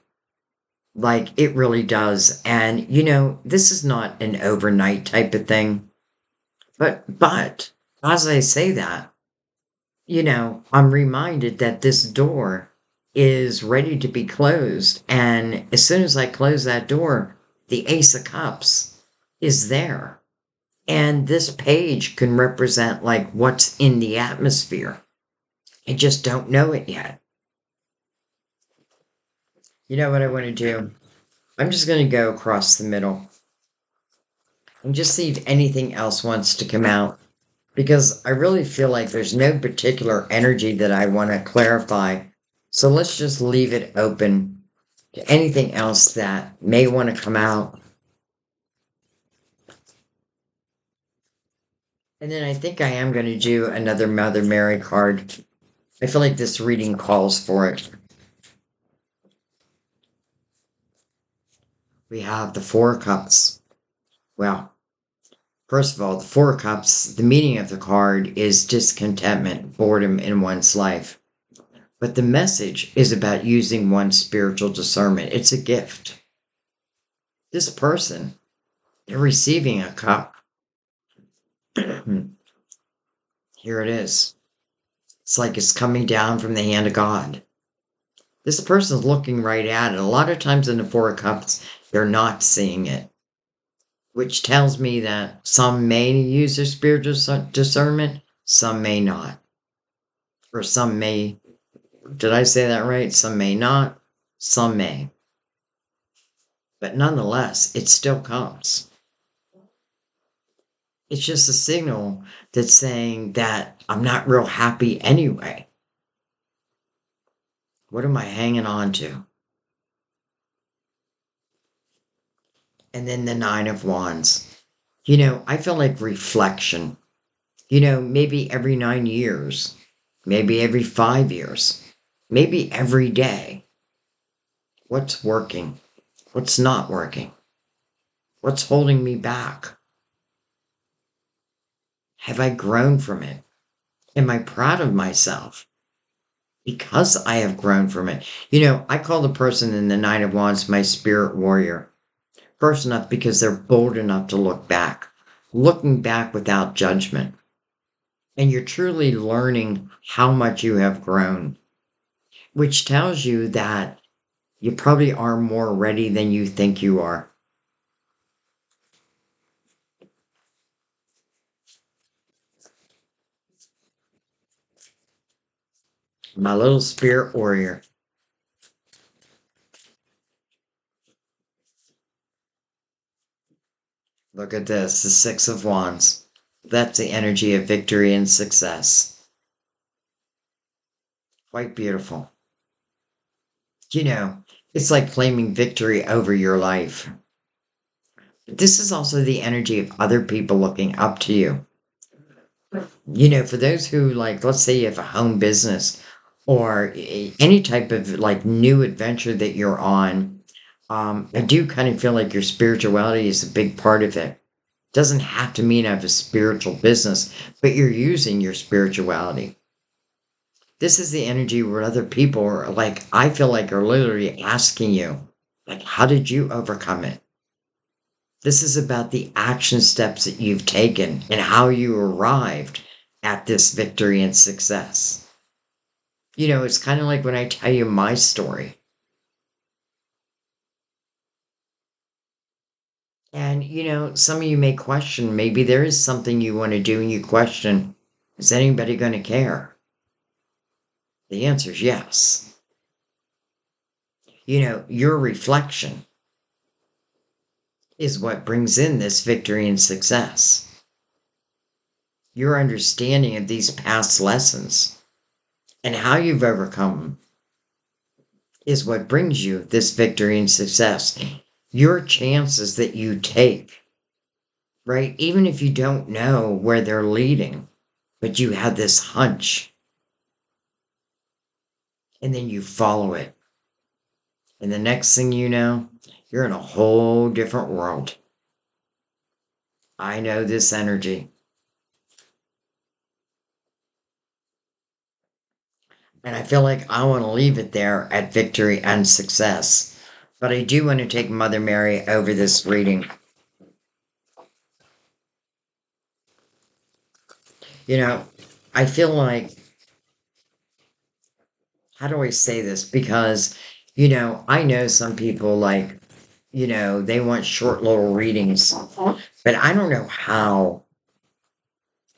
Like, it really does. And, you know, this is not an overnight type of thing. But, but, as I say that, you know, I'm reminded that this door is ready to be closed. And as soon as I close that door, the Ace of Cups is there. And this page can represent like what's in the atmosphere. I just don't know it yet. You know what I want to do? I'm just going to go across the middle and just see if anything else wants to come out, because I really feel like there's no particular energy that I want to clarify. So let's just leave it open to anything else that may want to come out. And then I think I am going to do another Mother Mary card. I feel like this reading calls for it. We have the Four Cups. Well, first of all, the Four Cups, the meaning of the card is discontentment, boredom in one's life. But the message is about using one's spiritual discernment. It's a gift. This person, they're receiving a cup. Here it is. It's like it's coming down from the hand of God. This person's looking right at it. A lot of times in the Four Cups, they're not seeing it, which tells me that some may use their spiritual discernment, some may not. Or some may, did I say that right? Some may not, some may. But nonetheless, it still comes. It's just a signal that's saying that I'm not real happy anyway. What am I hanging on to? And then the Nine of Wands. You know, I feel like reflection. You know, maybe every nine years, maybe every five years, maybe every day. What's working? What's not working? What's holding me back? Have I grown from it? Am I proud of myself because I have grown from it? You know, I call the person in the Nine of Wands my spirit warrior. First enough because they're bold enough to look back, looking back without judgment. And you're truly learning how much you have grown, which tells you that you probably are more ready than you think you are. My little spirit warrior. Look at this, the Six of Wands. That's the energy of victory and success. Quite beautiful. You know, it's like claiming victory over your life. But this is also the energy of other people looking up to you. You know, for those who, like, let's say you have a home business or any type of, like, new adventure that you're on, Um, I do kind of feel like your spirituality is a big part of it. Doesn't have to mean I have a spiritual business, but you're using your spirituality. This is the energy where other people are like, I feel like are literally asking you, like, how did you overcome it? This is about the action steps that you've taken and how you arrived at this victory and success. You know, it's kind of like when I tell you my story. And, you know, some of you may question, maybe there is something you want to do and you question, is anybody going to care? The answer is yes. You know, your reflection is what brings in this victory and success. Your understanding of these past lessons and how you've overcome them is what brings you this victory and success. Your chances that you take, right? Even if you don't know where they're leading, but you have this hunch. And then you follow it. And the next thing you know, you're in a whole different world. I know this energy. And I feel like I want to leave it there at victory and success. But I do want to take Mother Mary over this reading. You know, I feel like, how do I say this? Because, you know, I know some people like, you know, they want short little readings. But I don't know how.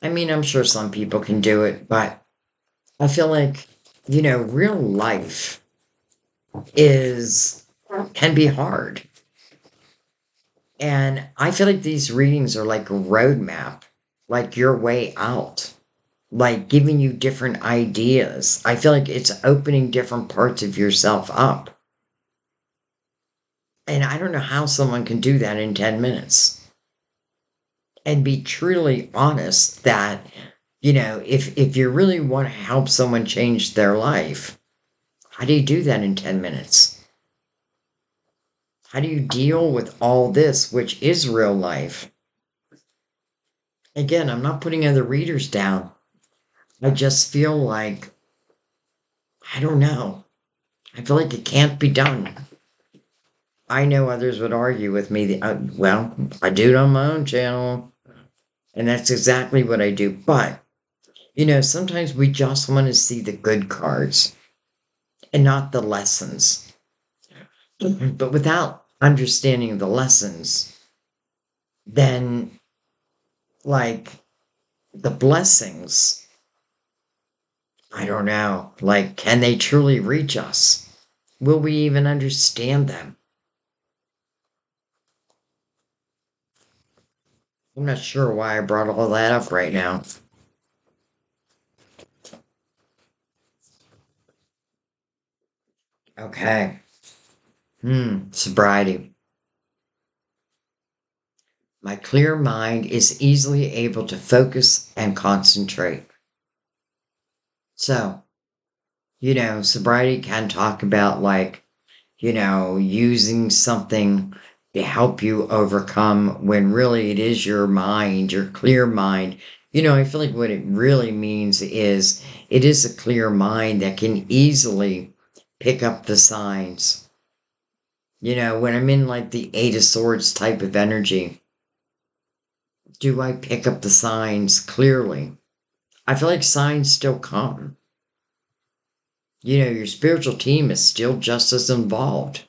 I mean, I'm sure some people can do it. But I feel like, you know, real life is can be hard. And I feel like these readings are like a roadmap, like your way out, like giving you different ideas. I feel like it's opening different parts of yourself up. And I don't know how someone can do that in ten minutes and be truly honest that, you know, if, if you really want to help someone change their life, how do you do that in ten minutes? How do you deal with all this, which is real life? Again, I'm not putting other readers down. I just feel like, I don't know. I feel like it can't be done. I know others would argue with me. That, uh, well, I do it on my own channel. And that's exactly what I do. But, you know, sometimes we just want to see the good cards and not the lessons. But without understanding the lessons, then, like, the blessings, I don't know. Like, can they truly reach us? Will we even understand them? I'm not sure why I brought all that up right now. Okay. Hmm, sobriety. My clear mind is easily able to focus and concentrate. So, you know, sobriety can talk about, like, you know, using something to help you overcome when really it is your mind, your clear mind. You know, I feel like what it really means is it is a clear mind that can easily pick up the signs. You know, when I'm in like the Eight of Swords type of energy, do I pick up the signs clearly? I feel like signs still come. You know, your spiritual team is still just as involved.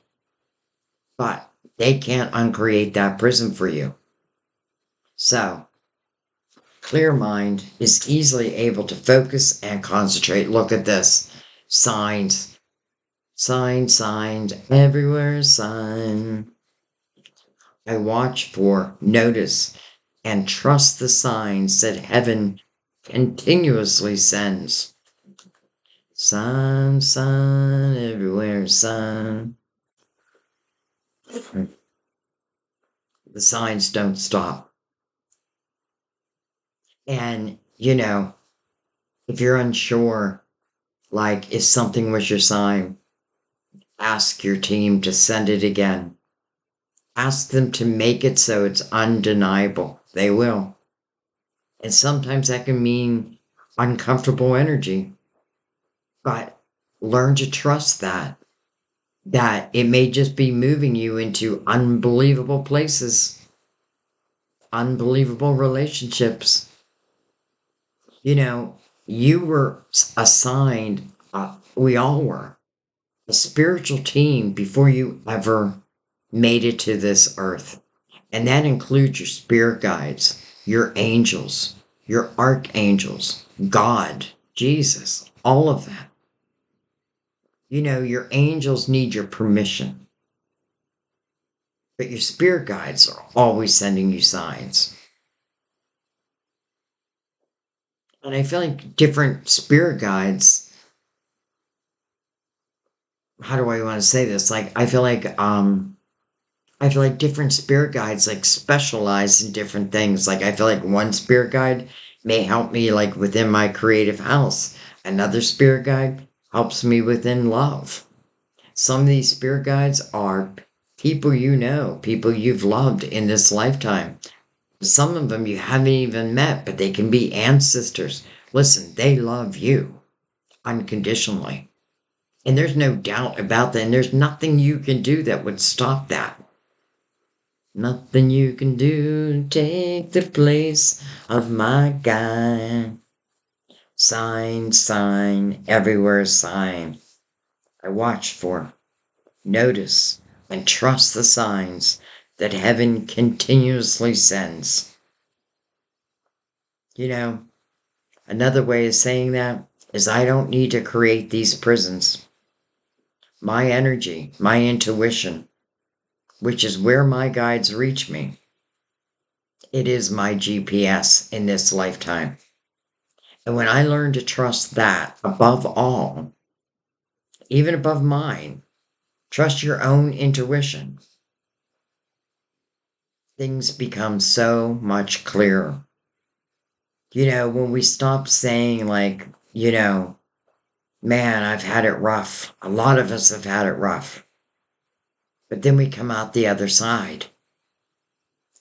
But they can't uncreate that prison for you. So, clear mind is easily able to focus and concentrate. Look at this. Signs. Signs, signs, everywhere sign. I watch for, notice, and trust the signs that heaven continuously sends. Sign, sign, everywhere sign. The signs don't stop. And, you know, if you're unsure, like, if something was your sign, ask your team to send it again. Ask them to make it so it's undeniable. They will. And sometimes that can mean uncomfortable energy. But learn to trust that. That it may just be moving you into unbelievable places, unbelievable relationships. You know, you were assigned, uh, we all were, a spiritual team before you ever made it to this earth. And that includes your spirit guides, your angels, your archangels, God, Jesus, all of that. You know, your angels need your permission. But your spirit guides are always sending you signs. And I feel like different spirit guides, how do I want to say this? Like, I feel like, um, I feel like different spirit guides, like, specialize in different things. Like, I feel like one spirit guide may help me, like, within my creative house. Another spirit guide helps me within love. Some of these spirit guides are people you know, people you've loved in this lifetime. Some of them you haven't even met, but they can be ancestors. Listen, they love you unconditionally. And there's no doubt about that. And there's nothing you can do that would stop that. Nothing you can do to take the place of my guide. Sign, sign, everywhere sign. I watch for, notice, and trust the signs that heaven continuously sends. You know, another way of saying that is I don't need to create these prisons. my energy, my intuition, which is where my guides reach me. It is my G P S in this lifetime. And when I learn to trust that above all, even above mine, trust your own intuition, things become so much clearer. You know, when we stop saying like, you know, man, I've had it rough. A lot of us have had it rough. But then we come out the other side.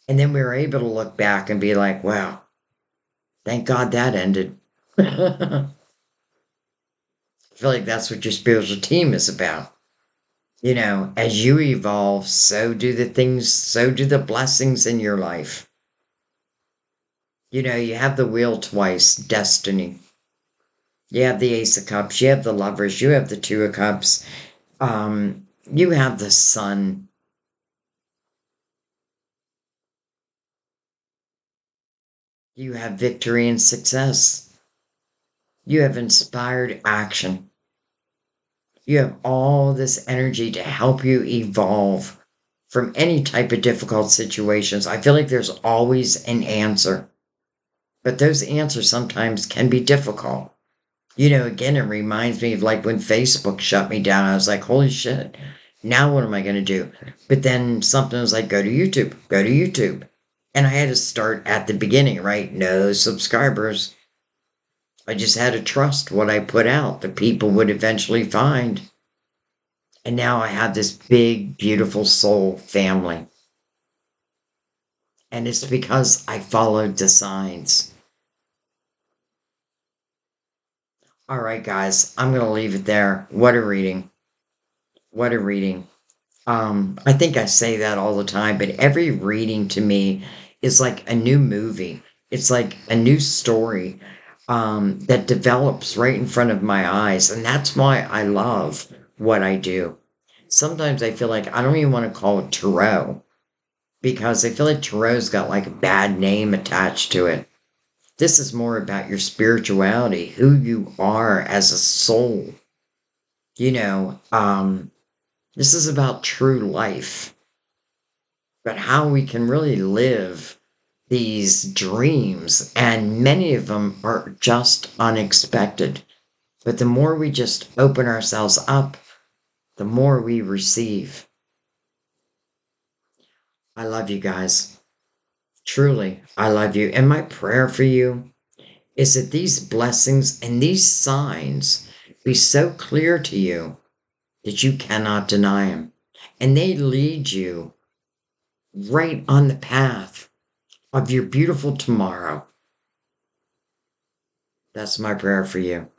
And then we were able to look back and be like, wow, thank God that ended. I feel like that's what your spiritual team is about. You know, as you evolve, so do the things, so do the blessings in your life. You know, you have the wheel twice, destiny. You have the Ace of Cups, you have the Lovers, you have the Two of Cups, um, you have the Sun. You have victory and success. You have inspired action. You have all this energy to help you evolve from any type of difficult situations. I feel like there's always an answer. But those answers sometimes can be difficult. You know, again, it reminds me of like when Facebook shut me down. I was like, holy shit, now what am I going to do? But then something was like, go to YouTube, go to YouTube. And I had to start at the beginning, right? No subscribers. I just had to trust what I put out, the people would eventually find. And now I have this big, beautiful soul family. And it's because I followed the signs. All right, guys, I'm going to leave it there. What a reading. What a reading. Um, I think I say that all the time, but every reading to me is like a new movie. It's like a new story um, that develops right in front of my eyes. And that's why I love what I do. Sometimes I feel like I don't even want to call it tarot because I feel like tarot's got like a bad name attached to it. This is more about your spirituality, who you are as a soul. You know, um... This is about true life, but how we can really live these dreams, and many of them are just unexpected. But the more we just open ourselves up, the more we receive. I love you guys. Truly, I love you. And my prayer for you is that these blessings and these signs be so clear to you that you cannot deny them. And they lead you right on the path of your beautiful tomorrow. That's my prayer for you.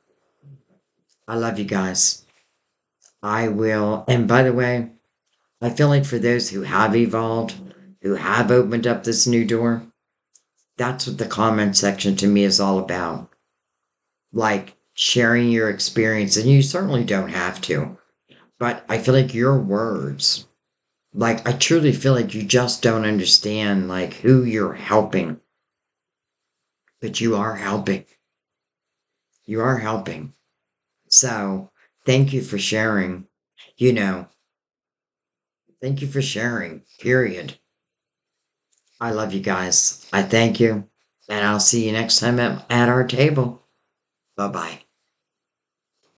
I love you guys. I will. And by the way, I feel like for those who have evolved, who have opened up this new door, that's what the comment section to me is all about. Like sharing your experience. And you certainly don't have to. But I feel like your words, like I truly feel like you just don't understand like who you're helping. But you are helping. You are helping. So thank you for sharing, you know. Thank you for sharing, period. I love you guys. I thank you. And I'll see you next time at, at our table. Bye-bye.